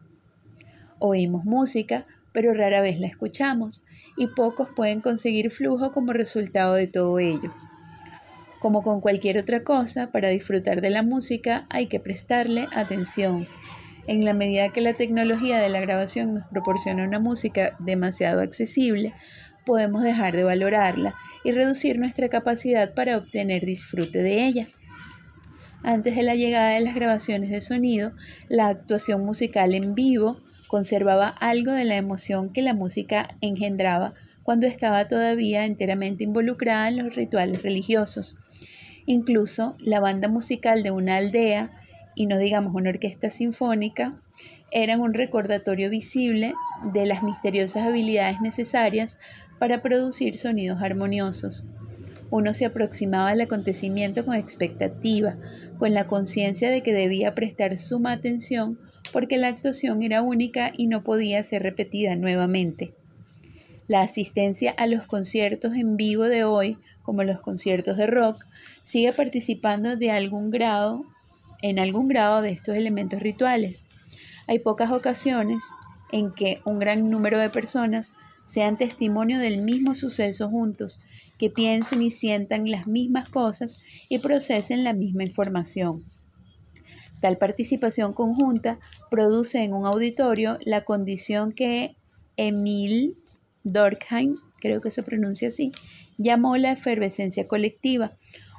Oímos música, pero rara vez la escuchamos, y pocos pueden conseguir flujo como resultado de todo ello. Como con cualquier otra cosa, para disfrutar de la música hay que prestarle atención. En la medida que la tecnología de la grabación nos proporciona una música demasiado accesible, podemos dejar de valorarla y reducir nuestra capacidad para obtener disfrute de ella. Antes de la llegada de las grabaciones de sonido, la actuación musical en vivo conservaba algo de la emoción que la música engendraba cuando estaba todavía enteramente involucrada en los rituales religiosos. Incluso la banda musical de una aldea, y no digamos una orquesta sinfónica, eran un recordatorio visible de las misteriosas habilidades necesarias para producir sonidos armoniosos. Uno se aproximaba al acontecimiento con expectativa, con la conciencia de que debía prestar suma atención porque la actuación era única y no podía ser repetida nuevamente. La asistencia a los conciertos en vivo de hoy, como los conciertos de rock, sigue participando en algún grado de estos elementos rituales. Hay pocas ocasiones en que un gran número de personas sean testimonio del mismo suceso juntos, que piensen y sientan las mismas cosas y procesen la misma información. Tal participación conjunta produce en un auditorio la condición que Emil Durkheim, creo que se pronuncia así, llamó la efervescencia colectiva,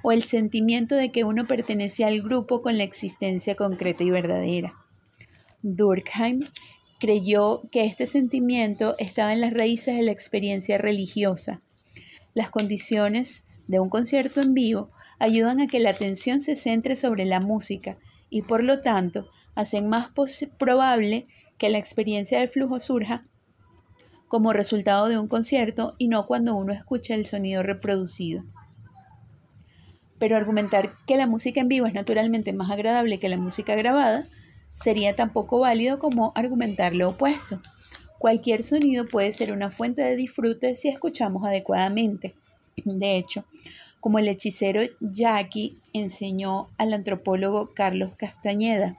o el sentimiento de que uno pertenece al grupo con la existencia concreta y verdadera. Durkheim creyó que este sentimiento estaba en las raíces de la experiencia religiosa. Las condiciones de un concierto en vivo ayudan a que la atención se centre sobre la música y por lo tanto hacen más probable que la experiencia del flujo surja como resultado de un concierto y no cuando uno escucha el sonido reproducido. Pero argumentar que la música en vivo es naturalmente más agradable que la música grabada sería tan poco válido como argumentar lo opuesto. Cualquier sonido puede ser una fuente de disfrute si escuchamos adecuadamente. De hecho, como el hechicero Yaki enseñó al antropólogo Carlos Castañeda,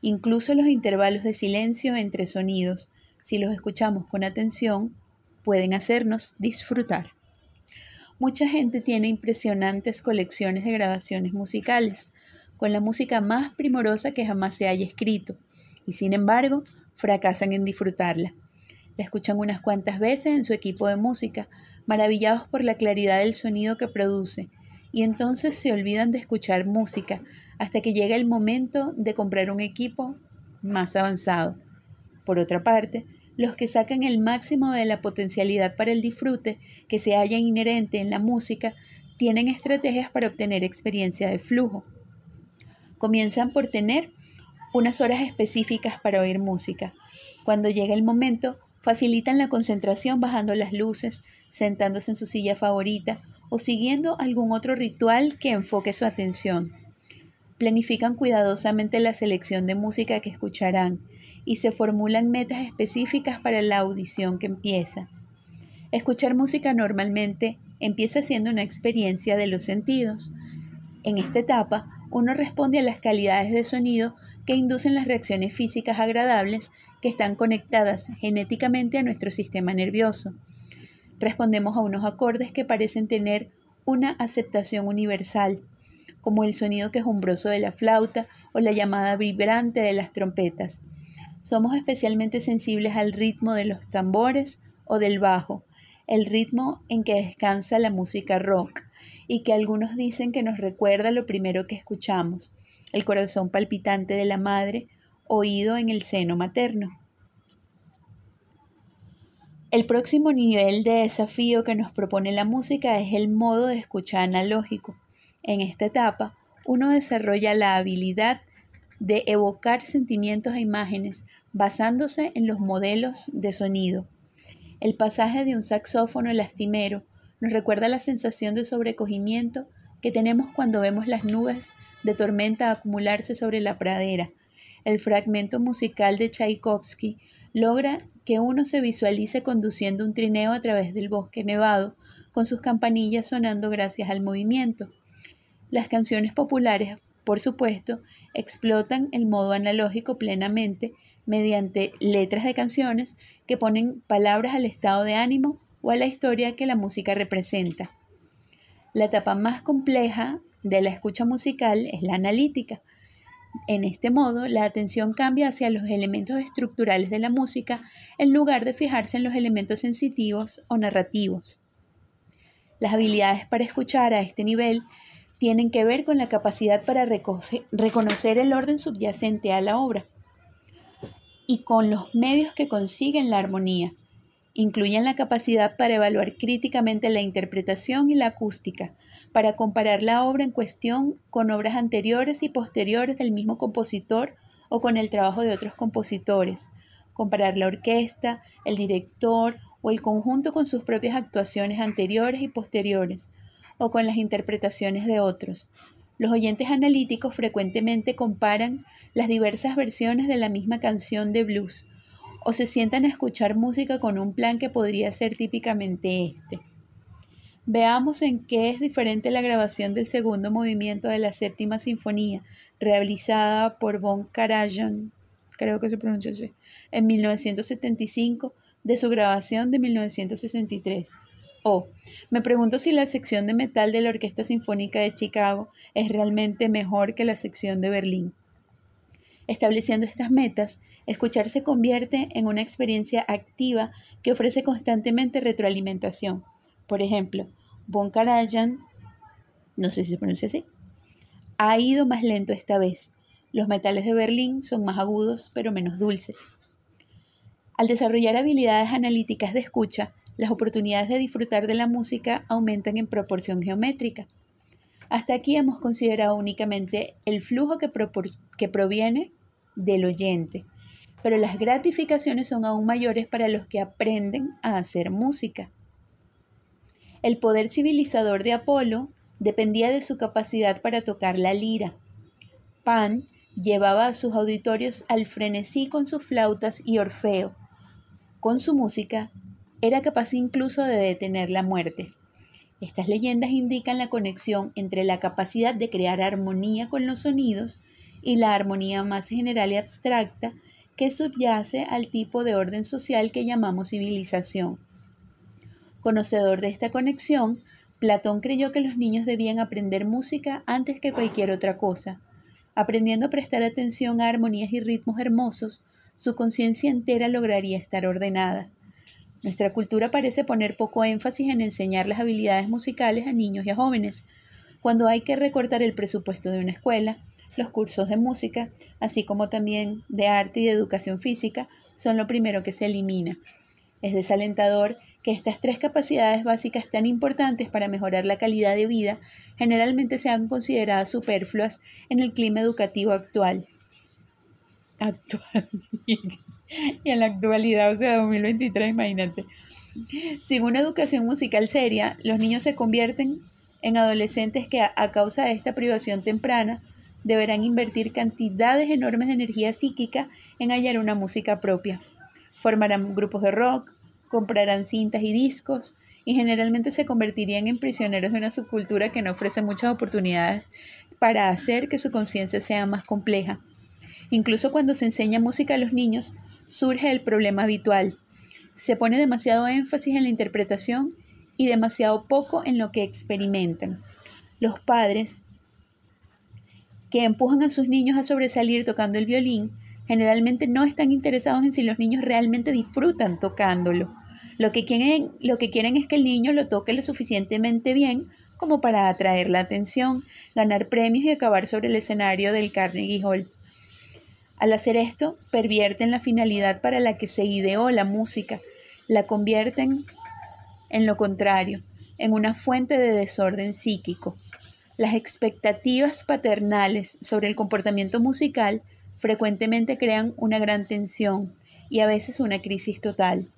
incluso los intervalos de silencio entre sonidos, si los escuchamos con atención, pueden hacernos disfrutar. Mucha gente tiene impresionantes colecciones de grabaciones musicales, con la música más primorosa que jamás se haya escrito, y sin embargo, fracasan en disfrutarla. La escuchan unas cuantas veces en su equipo de música, maravillados por la claridad del sonido que produce, y entonces se olvidan de escuchar música, hasta que llega el momento de comprar un equipo más avanzado. Por otra parte, los que sacan el máximo de la potencialidad para el disfrute que se halla inherente en la música, tienen estrategias para obtener experiencia de flujo. Comienzan por tener unas horas específicas para oír música. Cuando llega el momento, facilitan la concentración bajando las luces, sentándose en su silla favorita o siguiendo algún otro ritual que enfoque su atención. planifican cuidadosamente la selección de música que escucharán y se formulan metas específicas para la audición que empieza. Escuchar música normalmente empieza siendo una experiencia de los sentidos. En esta etapa, uno responde a las calidades de sonido que inducen las reacciones físicas agradables que están conectadas genéticamente a nuestro sistema nervioso. Respondemos a unos acordes que parecen tener una aceptación universal, como el sonido quejumbroso de la flauta o la llamada vibrante de las trompetas. Somos especialmente sensibles al ritmo de los tambores o del bajo, el ritmo en que descansa la música rock, y que algunos dicen que nos recuerda lo primero que escuchamos, el corazón palpitante de la madre, oído en el seno materno. El próximo nivel de desafío que nos propone la música es el modo de escucha analógico. En esta etapa, uno desarrolla la habilidad de evocar sentimientos e imágenes basándose en los modelos de sonido. El pasaje de un saxófono lastimero nos recuerda la sensación de sobrecogimiento que tenemos cuando vemos las nubes de tormenta acumularse sobre la pradera. El fragmento musical de Tchaikovsky logra que uno se visualice conduciendo un trineo a través del bosque nevado, con sus campanillas sonando gracias al movimiento. Las canciones populares, por supuesto, explotan el modo analógico plenamente mediante letras de canciones que ponen palabras al estado de ánimo o a la historia que la música representa. La etapa más compleja de la escucha musical es la analítica. En este modo, la atención cambia hacia los elementos estructurales de la música en lugar de fijarse en los elementos sensitivos o narrativos. Las habilidades para escuchar a este nivel tienen que ver con la capacidad para reconocer el orden subyacente a la obra y con los medios que consiguen la armonía. Incluyen la capacidad para evaluar críticamente la interpretación y la acústica, para comparar la obra en cuestión con obras anteriores y posteriores del mismo compositor o con el trabajo de otros compositores, comparar la orquesta, el director o el conjunto con sus propias actuaciones anteriores y posteriores, o con las interpretaciones de otros. Los oyentes analíticos frecuentemente comparan las diversas versiones de la misma canción de blues, o se sientan a escuchar música con un plan que podría ser típicamente este. Veamos en qué es diferente la grabación del segundo movimiento de la séptima sinfonía, realizada por Von Karajan, creo que se pronunció así, en 1975, de su grabación de 1963. Oh, me pregunto si la sección de metal de la Orquesta Sinfónica de Chicago es realmente mejor que la sección de Berlín. Estableciendo estas metas, escuchar se convierte en una experiencia activa que ofrece constantemente retroalimentación. Por ejemplo, Von Karajan, no sé si se pronuncia así, ha ido más lento esta vez. Los metales de Berlín son más agudos, pero menos dulces. Al desarrollar habilidades analíticas de escucha, las oportunidades de disfrutar de la música aumentan en proporción geométrica. Hasta aquí hemos considerado únicamente el flujo que proviene del oyente, pero las gratificaciones son aún mayores para los que aprenden a hacer música. El poder civilizador de Apolo dependía de su capacidad para tocar la lira. Pan llevaba a sus auditorios al frenesí con sus flautas y Orfeo, con su música, era capaz incluso de detener la muerte. Estas leyendas indican la conexión entre la capacidad de crear armonía con los sonidos y la armonía más general y abstracta que subyace al tipo de orden social que llamamos civilización. Conocedor de esta conexión, Platón creyó que los niños debían aprender música antes que cualquier otra cosa. Aprendiendo a prestar atención a armonías y ritmos hermosos, su conciencia entera lograría estar ordenada. Nuestra cultura parece poner poco énfasis en enseñar las habilidades musicales a niños y a jóvenes, cuando hay que recortar el presupuesto de una escuela. Los cursos de música, así como también de arte y de educación física, son lo primero que se elimina. Es desalentador que estas tres capacidades básicas tan importantes para mejorar la calidad de vida generalmente sean consideradas superfluas en el clima educativo actual. Y en la actualidad, o sea, 2023, imagínate. Sin una educación musical seria, los niños se convierten en adolescentes que a causa de esta privación temprana deberán invertir cantidades enormes de energía psíquica en hallar una música propia. Formarán grupos de rock, comprarán cintas y discos y generalmente se convertirían en prisioneros de una subcultura que no ofrece muchas oportunidades para hacer que su conciencia sea más compleja. Incluso cuando se enseña música a los niños, surge el problema habitual. Se pone demasiado énfasis en la interpretación y demasiado poco en lo que experimentan. Los padres que empujan a sus niños a sobresalir tocando el violín generalmente no están interesados en si los niños realmente disfrutan tocándolo. Lo que quieren es que el niño lo toque lo suficientemente bien como para atraer la atención, ganar premios y acabar sobre el escenario del Carnegie Hall. Al hacer esto, pervierten la finalidad para la que se ideó la música, la convierten en lo contrario, en una fuente de desorden psíquico. Las expectativas paternales sobre el comportamiento musical frecuentemente crean una gran tensión y a veces una crisis total.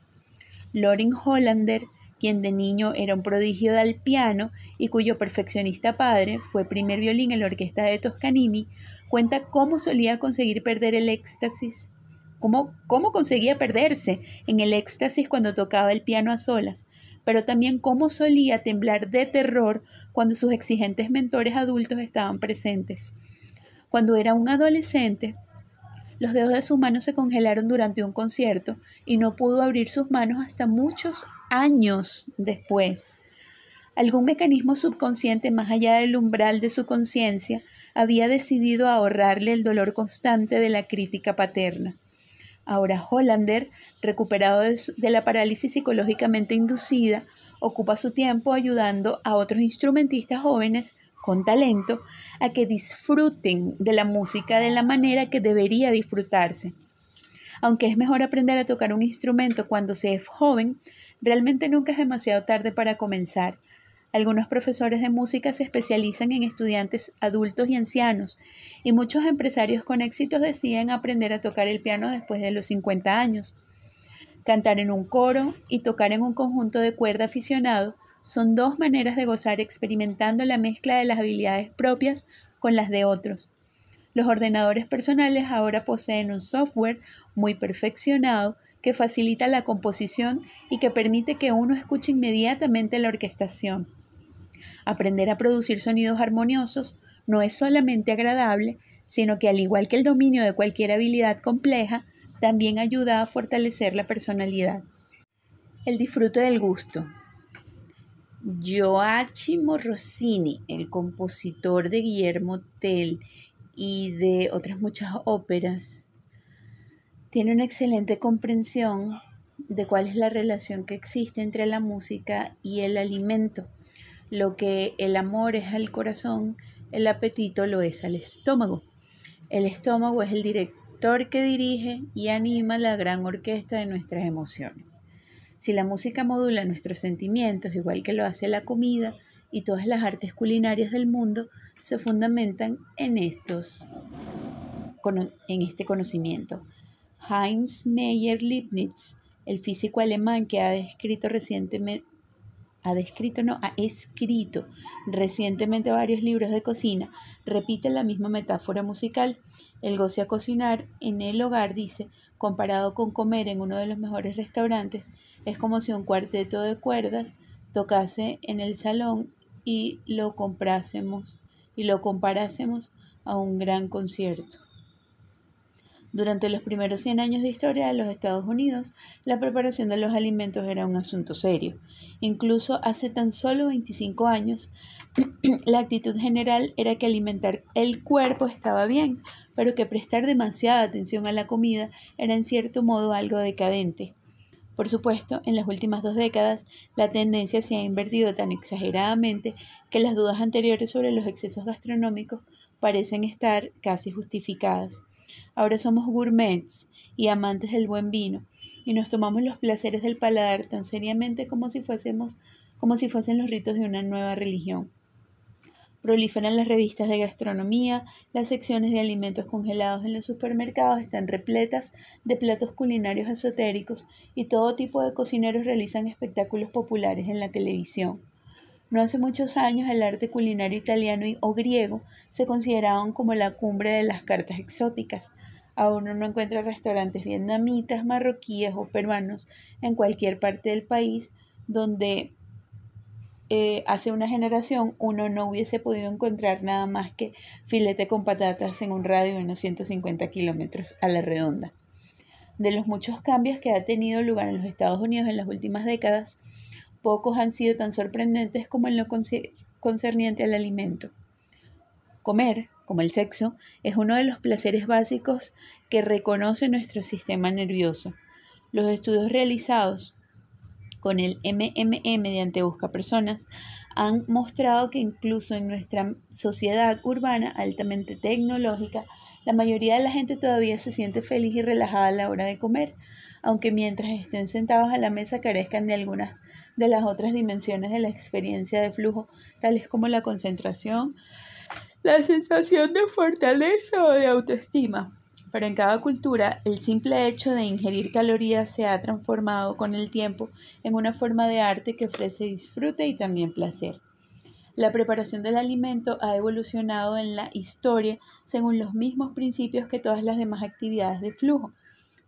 Loring Hollander, quien de niño era un prodigio del piano y cuyo perfeccionista padre fue primer violín en la orquesta de Toscanini, cuenta cómo solía conseguir perder el éxtasis, cómo conseguía perderse en el éxtasis cuando tocaba el piano a solas, pero también cómo solía temblar de terror cuando sus exigentes mentores adultos estaban presentes. Cuando era un adolescente, los dedos de sus manos se congelaron durante un concierto y no pudo abrir sus manos hasta muchos años después. Algún mecanismo subconsciente más allá del umbral de su conciencia había decidido ahorrarle el dolor constante de la crítica paterna. Ahora Hollander, recuperado de la parálisis psicológicamente inducida, ocupa su tiempo ayudando a otros instrumentistas jóvenes con talento, a que disfruten de la música de la manera que debería disfrutarse. Aunque es mejor aprender a tocar un instrumento cuando se es joven, realmente nunca es demasiado tarde para comenzar. Algunos profesores de música se especializan en estudiantes adultos y ancianos, y muchos empresarios con éxito deciden aprender a tocar el piano después de los 50 años. Cantar en un coro y tocar en un conjunto de cuerda aficionado son dos maneras de gozar experimentando la mezcla de las habilidades propias con las de otros. Los ordenadores personales ahora poseen un software muy perfeccionado que facilita la composición y que permite que uno escuche inmediatamente la orquestación. Aprender a producir sonidos armoniosos no es solamente agradable, sino que al igual que el dominio de cualquier habilidad compleja, también ayuda a fortalecer la personalidad. El disfrute del gusto. Gioachimo Rossini, el compositor de Guillermo Tell y de otras muchas óperas, tiene una excelente comprensión de cuál es la relación que existe entre la música y el alimento. Lo que el amor es al corazón, el apetito lo es al estómago. El estómago es el director que dirige y anima la gran orquesta de nuestras emociones. Si la música modula nuestros sentimientos, igual que lo hace la comida y todas las artes culinarias del mundo, se fundamentan en este conocimiento. Heinz Meyer Leibniz, el físico alemán que ha escrito recientemente varios libros de cocina, repite la misma metáfora musical. El goce a cocinar en el hogar, dice, comparado con comer en uno de los mejores restaurantes, es como si un cuarteto de cuerdas tocase en el salón y lo comparásemos a un gran concierto. Durante los primeros 100 años de historia de los Estados Unidos, la preparación de los alimentos era un asunto serio. Incluso hace tan solo 25 años, la actitud general era que alimentar el cuerpo estaba bien, pero que prestar demasiada atención a la comida era en cierto modo algo decadente. Por supuesto, en las últimas 2 décadas, la tendencia se ha invertido tan exageradamente que las dudas anteriores sobre los excesos gastronómicos parecen estar casi justificadas. Ahora somos gourmets y amantes del buen vino y nos tomamos los placeres del paladar tan seriamente como si fuesen los ritos de una nueva religión. Proliferan las revistas de gastronomía, las secciones de alimentos congelados en los supermercados están repletas de platos culinarios esotéricos y todo tipo de cocineros realizan espectáculos populares en la televisión. No hace muchos años el arte culinario italiano o griego se consideraban como la cumbre de las cartas exóticas. Aún uno encuentra restaurantes vietnamitas, marroquíes o peruanos en cualquier parte del país donde hace una generación uno no hubiese podido encontrar nada más que filete con patatas en un radio de unos 150 kilómetros a la redonda. De los muchos cambios que ha tenido lugar en los Estados Unidos en las últimas décadas, pocos han sido tan sorprendentes como en lo concerniente al alimento. Comer, como el sexo, es uno de los placeres básicos que reconoce nuestro sistema nervioso. Los estudios realizados con el MMM mediante buscapersonas han mostrado que incluso en nuestra sociedad urbana altamente tecnológica, la mayoría de la gente todavía se siente feliz y relajada a la hora de comer, aunque mientras estén sentados a la mesa carezcan de algunas de las otras dimensiones de la experiencia de flujo, tales como la concentración, la sensación de fortaleza o de autoestima. Pero en cada cultura, el simple hecho de ingerir calorías se ha transformado con el tiempo en una forma de arte que ofrece disfrute y también placer. La preparación del alimento ha evolucionado en la historia según los mismos principios que todas las demás actividades de flujo.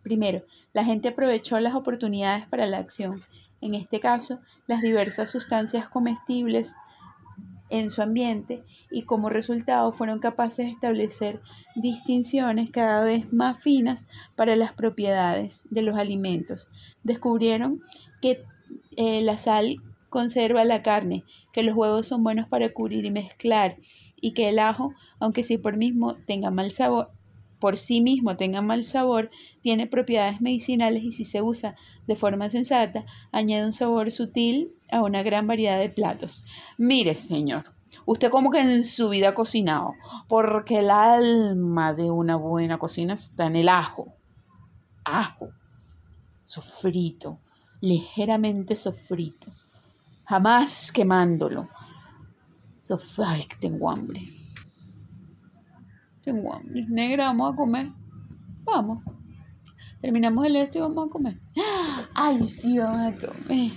Primero, la gente aprovechó las oportunidades para la acción. En este caso, las diversas sustancias comestibles en su ambiente y como resultado fueron capaces de establecer distinciones cada vez más finas para las propiedades de los alimentos. Descubrieron que la sal conserva la carne, que los huevos son buenos para cubrir y mezclar y que el ajo, aunque sí por sí mismo tenga mal sabor, tiene propiedades medicinales y si se usa de forma sensata, añade un sabor sutil a una gran variedad de platos. Mire, señor, usted como que en su vida ha cocinado, porque el alma de una buena cocina está en el ajo. Ajo, sofrito, ligeramente sofrito, jamás quemándolo. Ay, tengo hambre. Tengo hambre. Negra, vamos a comer. Vamos. Terminamos el esto y vamos a comer. Ay, sí, vamos a comer.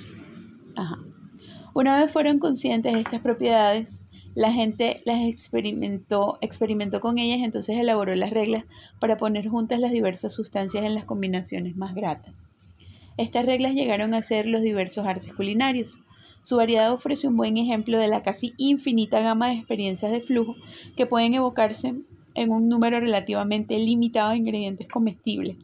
Ajá. Una vez fueron conscientes de estas propiedades, la gente las experimentó con ellas, entonces elaboró las reglas para poner juntas las diversas sustancias en las combinaciones más gratas. Estas reglas llegaron a ser los diversos artes culinarios. Su variedad ofrece un buen ejemplo de la casi infinita gama de experiencias de flujo que pueden evocarse en un número relativamente limitado de ingredientes comestibles.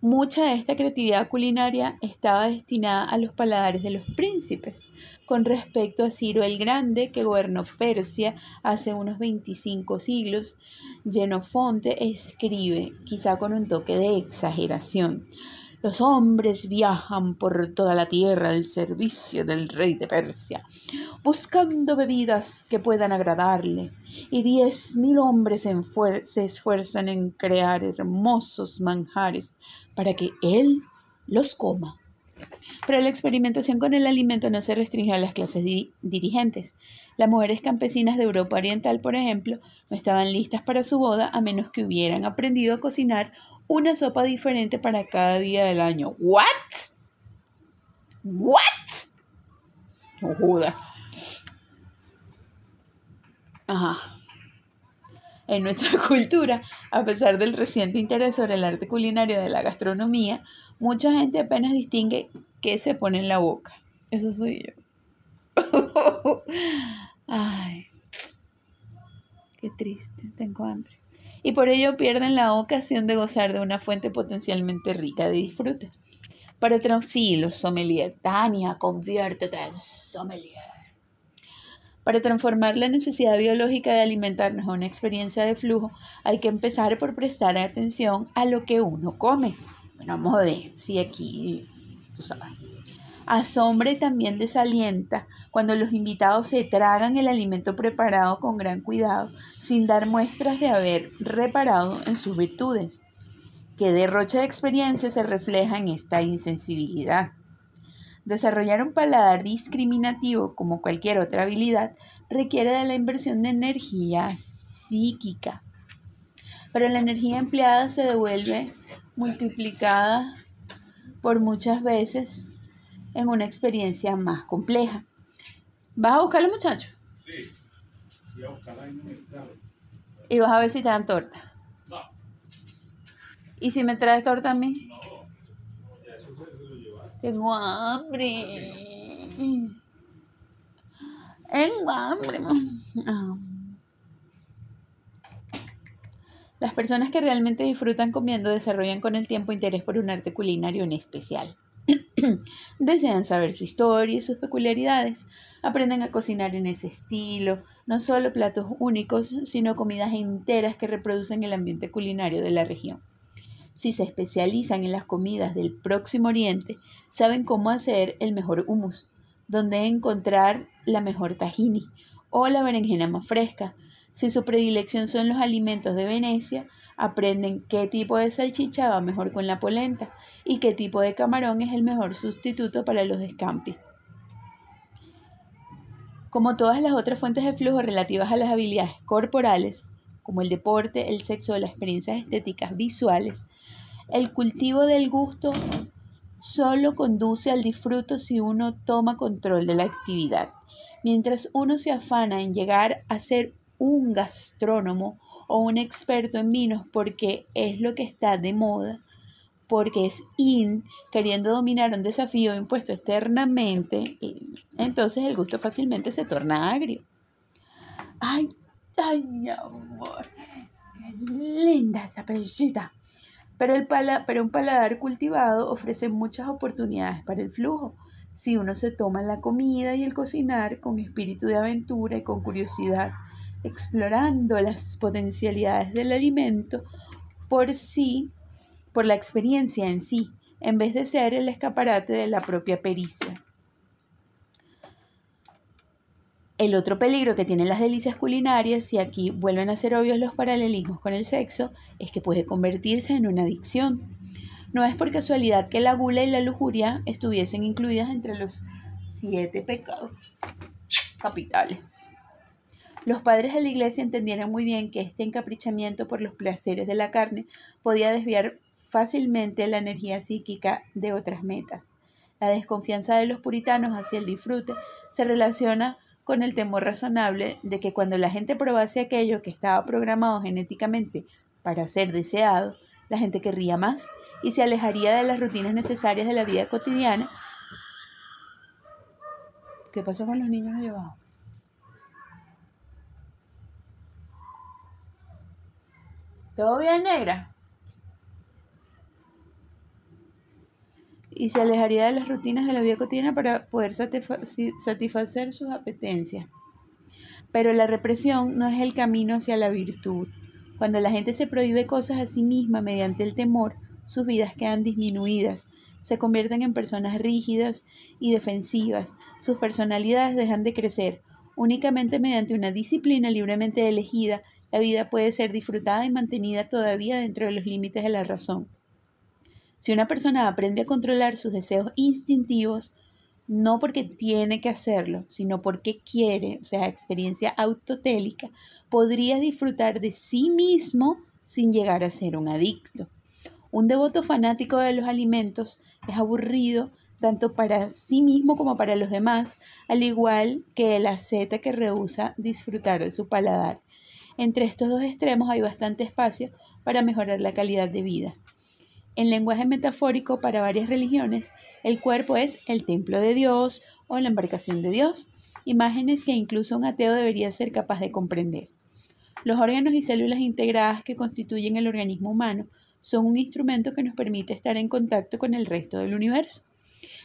Mucha de esta creatividad culinaria estaba destinada a los paladares de los príncipes, con respecto a Ciro el Grande, que gobernó Persia hace unos 25 siglos. Xenofonte escribe, quizá con un toque de exageración: los hombres viajan por toda la tierra al servicio del rey de Persia, buscando bebidas que puedan agradarle, y 10,000 hombres se esfuerzan en crear hermosos manjares para que él los coma. Pero la experimentación con el alimento no se restringe a las clases dirigentes. Las mujeres campesinas de Europa Oriental, por ejemplo, no estaban listas para su boda a menos que hubieran aprendido a cocinar una sopa diferente para cada día del año. ¿What? ¿What? No joda. Ajá. En nuestra cultura, a pesar del reciente interés sobre el arte culinario de la gastronomía, mucha gente apenas distingue qué se pone en la boca. Eso soy yo. Ay, qué triste, tengo hambre. Y por ello pierden la ocasión de gozar de una fuente potencialmente rica de disfrute. Para otros, sí, los sommelier. Tania, conviértete en sommelier. Para transformar la necesidad biológica de alimentarnos a una experiencia de flujo, hay que empezar por prestar atención a lo que uno come. Bueno, vamos a ver si aquí, tú sabes. Asombra y también desalienta cuando los invitados se tragan el alimento preparado con gran cuidado, sin dar muestras de haber reparado en sus virtudes. Qué derroche de experiencia se refleja en esta insensibilidad. Desarrollar un paladar discriminativo, como cualquier otra habilidad, requiere de la inversión de energía psíquica. Pero la energía empleada se devuelve multiplicada por muchas veces en una experiencia más compleja. ¿Vas a buscar al muchacho? Sí, voy a buscarla en el carro. Y vas a ver si te dan torta. No. ¿Y si me traes torta a mí? No, ya eso se lo llevar. Tengo hambre. Tengo hambre. Las personas que realmente disfrutan comiendo desarrollan con el tiempo interés por un arte culinario en especial. Desean saber su historia y sus peculiaridades. Aprenden a cocinar en ese estilo, no solo platos únicos, sino comidas enteras que reproducen el ambiente culinario de la región. Si se especializan en las comidas del Próximo Oriente, saben cómo hacer el mejor hummus, dónde encontrar la mejor tahini o la berenjena más fresca. Si su predilección son los alimentos de Venecia, aprenden qué tipo de salchicha va mejor con la polenta y qué tipo de camarón es el mejor sustituto para los scampi. Como todas las otras fuentes de flujo relativas a las habilidades corporales, como el deporte, el sexo o las experiencias estéticas visuales, el cultivo del gusto solo conduce al disfruto si uno toma control de la actividad. Mientras uno se afana en llegar a ser un gastrónomo o un experto en vinos porque es lo que está de moda, porque es in, queriendo dominar un desafío impuesto externamente, y entonces el gusto fácilmente se torna agrio. ¡Ay, ay, amor! ¡Qué linda esa peluchita! Pero un paladar cultivado ofrece muchas oportunidades para el flujo. Si uno se toma la comida y el cocinar con espíritu de aventura y con curiosidad, explorando las potencialidades del alimento por la experiencia en sí, en vez de ser el escaparate de la propia pericia. El otro peligro que tienen las delicias culinarias, y aquí vuelven a ser obvios los paralelismos con el sexo, es que puede convertirse en una adicción. No es por casualidad que la gula y la lujuria estuviesen incluidas entre los 7 pecados capitales. Los padres de la iglesia entendieron muy bien que este encaprichamiento por los placeres de la carne podía desviar fácilmente la energía psíquica de otras metas. La desconfianza de los puritanos hacia el disfrute se relaciona con el temor razonable de que cuando la gente probase aquello que estaba programado genéticamente para ser deseado, la gente querría más y se alejaría de las rutinas necesarias de la vida cotidiana. ¿Qué pasó con los niños llevados? ¿Todo bien, negra? Y se alejaría de las rutinas de la vida cotidiana para poder satisfacer sus apetencias. Pero la represión no es el camino hacia la virtud. Cuando la gente se prohíbe cosas a sí misma mediante el temor, sus vidas quedan disminuidas, se convierten en personas rígidas y defensivas, sus personalidades dejan de crecer. Únicamente mediante una disciplina libremente elegida, la vida puede ser disfrutada y mantenida todavía dentro de los límites de la razón. Si una persona aprende a controlar sus deseos instintivos, no porque tiene que hacerlo, sino porque quiere, o sea, experiencia autotélica, podría disfrutar de sí mismo sin llegar a ser un adicto. Un devoto fanático de los alimentos es aburrido tanto para sí mismo como para los demás, al igual que el asceta que rehúsa disfrutar de su paladar. Entre estos dos extremos hay bastante espacio para mejorar la calidad de vida. En lenguaje metafórico para varias religiones, el cuerpo es el templo de Dios o la embarcación de Dios, imágenes que incluso un ateo debería ser capaz de comprender. Los órganos y células integradas que constituyen el organismo humano son un instrumento que nos permite estar en contacto con el resto del universo.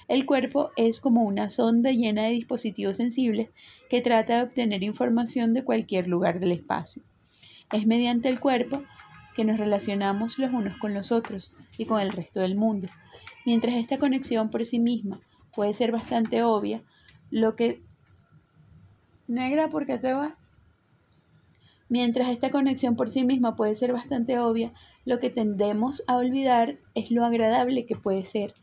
El cuerpo es como una sonda llena de dispositivos sensibles que trata de obtener información de cualquier lugar del espacio. Es mediante el cuerpo que nos relacionamos los unos con los otros y con el resto del mundo. Mientras esta conexión por sí misma puede ser bastante obvia, lo que tendemos a olvidar es lo agradable que puede ser.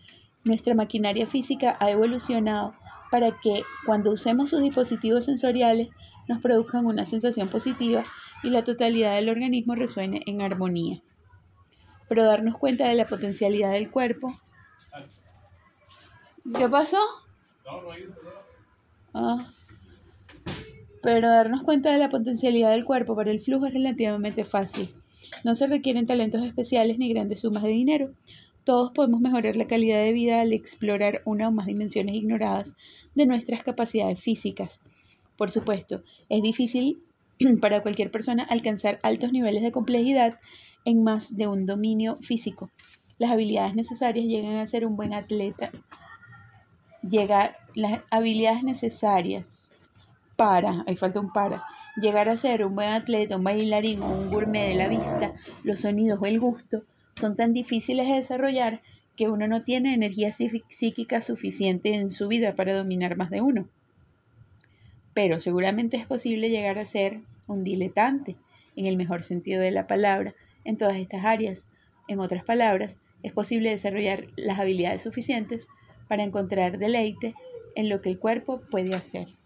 Nuestra maquinaria física ha evolucionado para que cuando usemos sus dispositivos sensoriales nos produzcan una sensación positiva y la totalidad del organismo resuene en armonía. Pero darnos cuenta de la potencialidad del cuerpo... ¿Qué pasó? Ah, pero darnos cuenta de la potencialidad del cuerpo para el flujo es relativamente fácil. No se requieren talentos especiales ni grandes sumas de dinero. Todos podemos mejorar la calidad de vida al explorar una o más dimensiones ignoradas de nuestras capacidades físicas. Por supuesto, es difícil para cualquier persona alcanzar altos niveles de complejidad en más de un dominio físico. Las habilidades necesarias llegan a ser un buen atleta. Llegar a ser un buen atleta, un bailarín o un gourmet de la vista, los sonidos o el gusto, son tan difíciles de desarrollar que uno no tiene energía psíquica suficiente en su vida para dominar más de uno. Pero seguramente es posible llegar a ser un diletante, en el mejor sentido de la palabra, en todas estas áreas. En otras palabras, es posible desarrollar las habilidades suficientes para encontrar deleite en lo que el cuerpo puede hacer.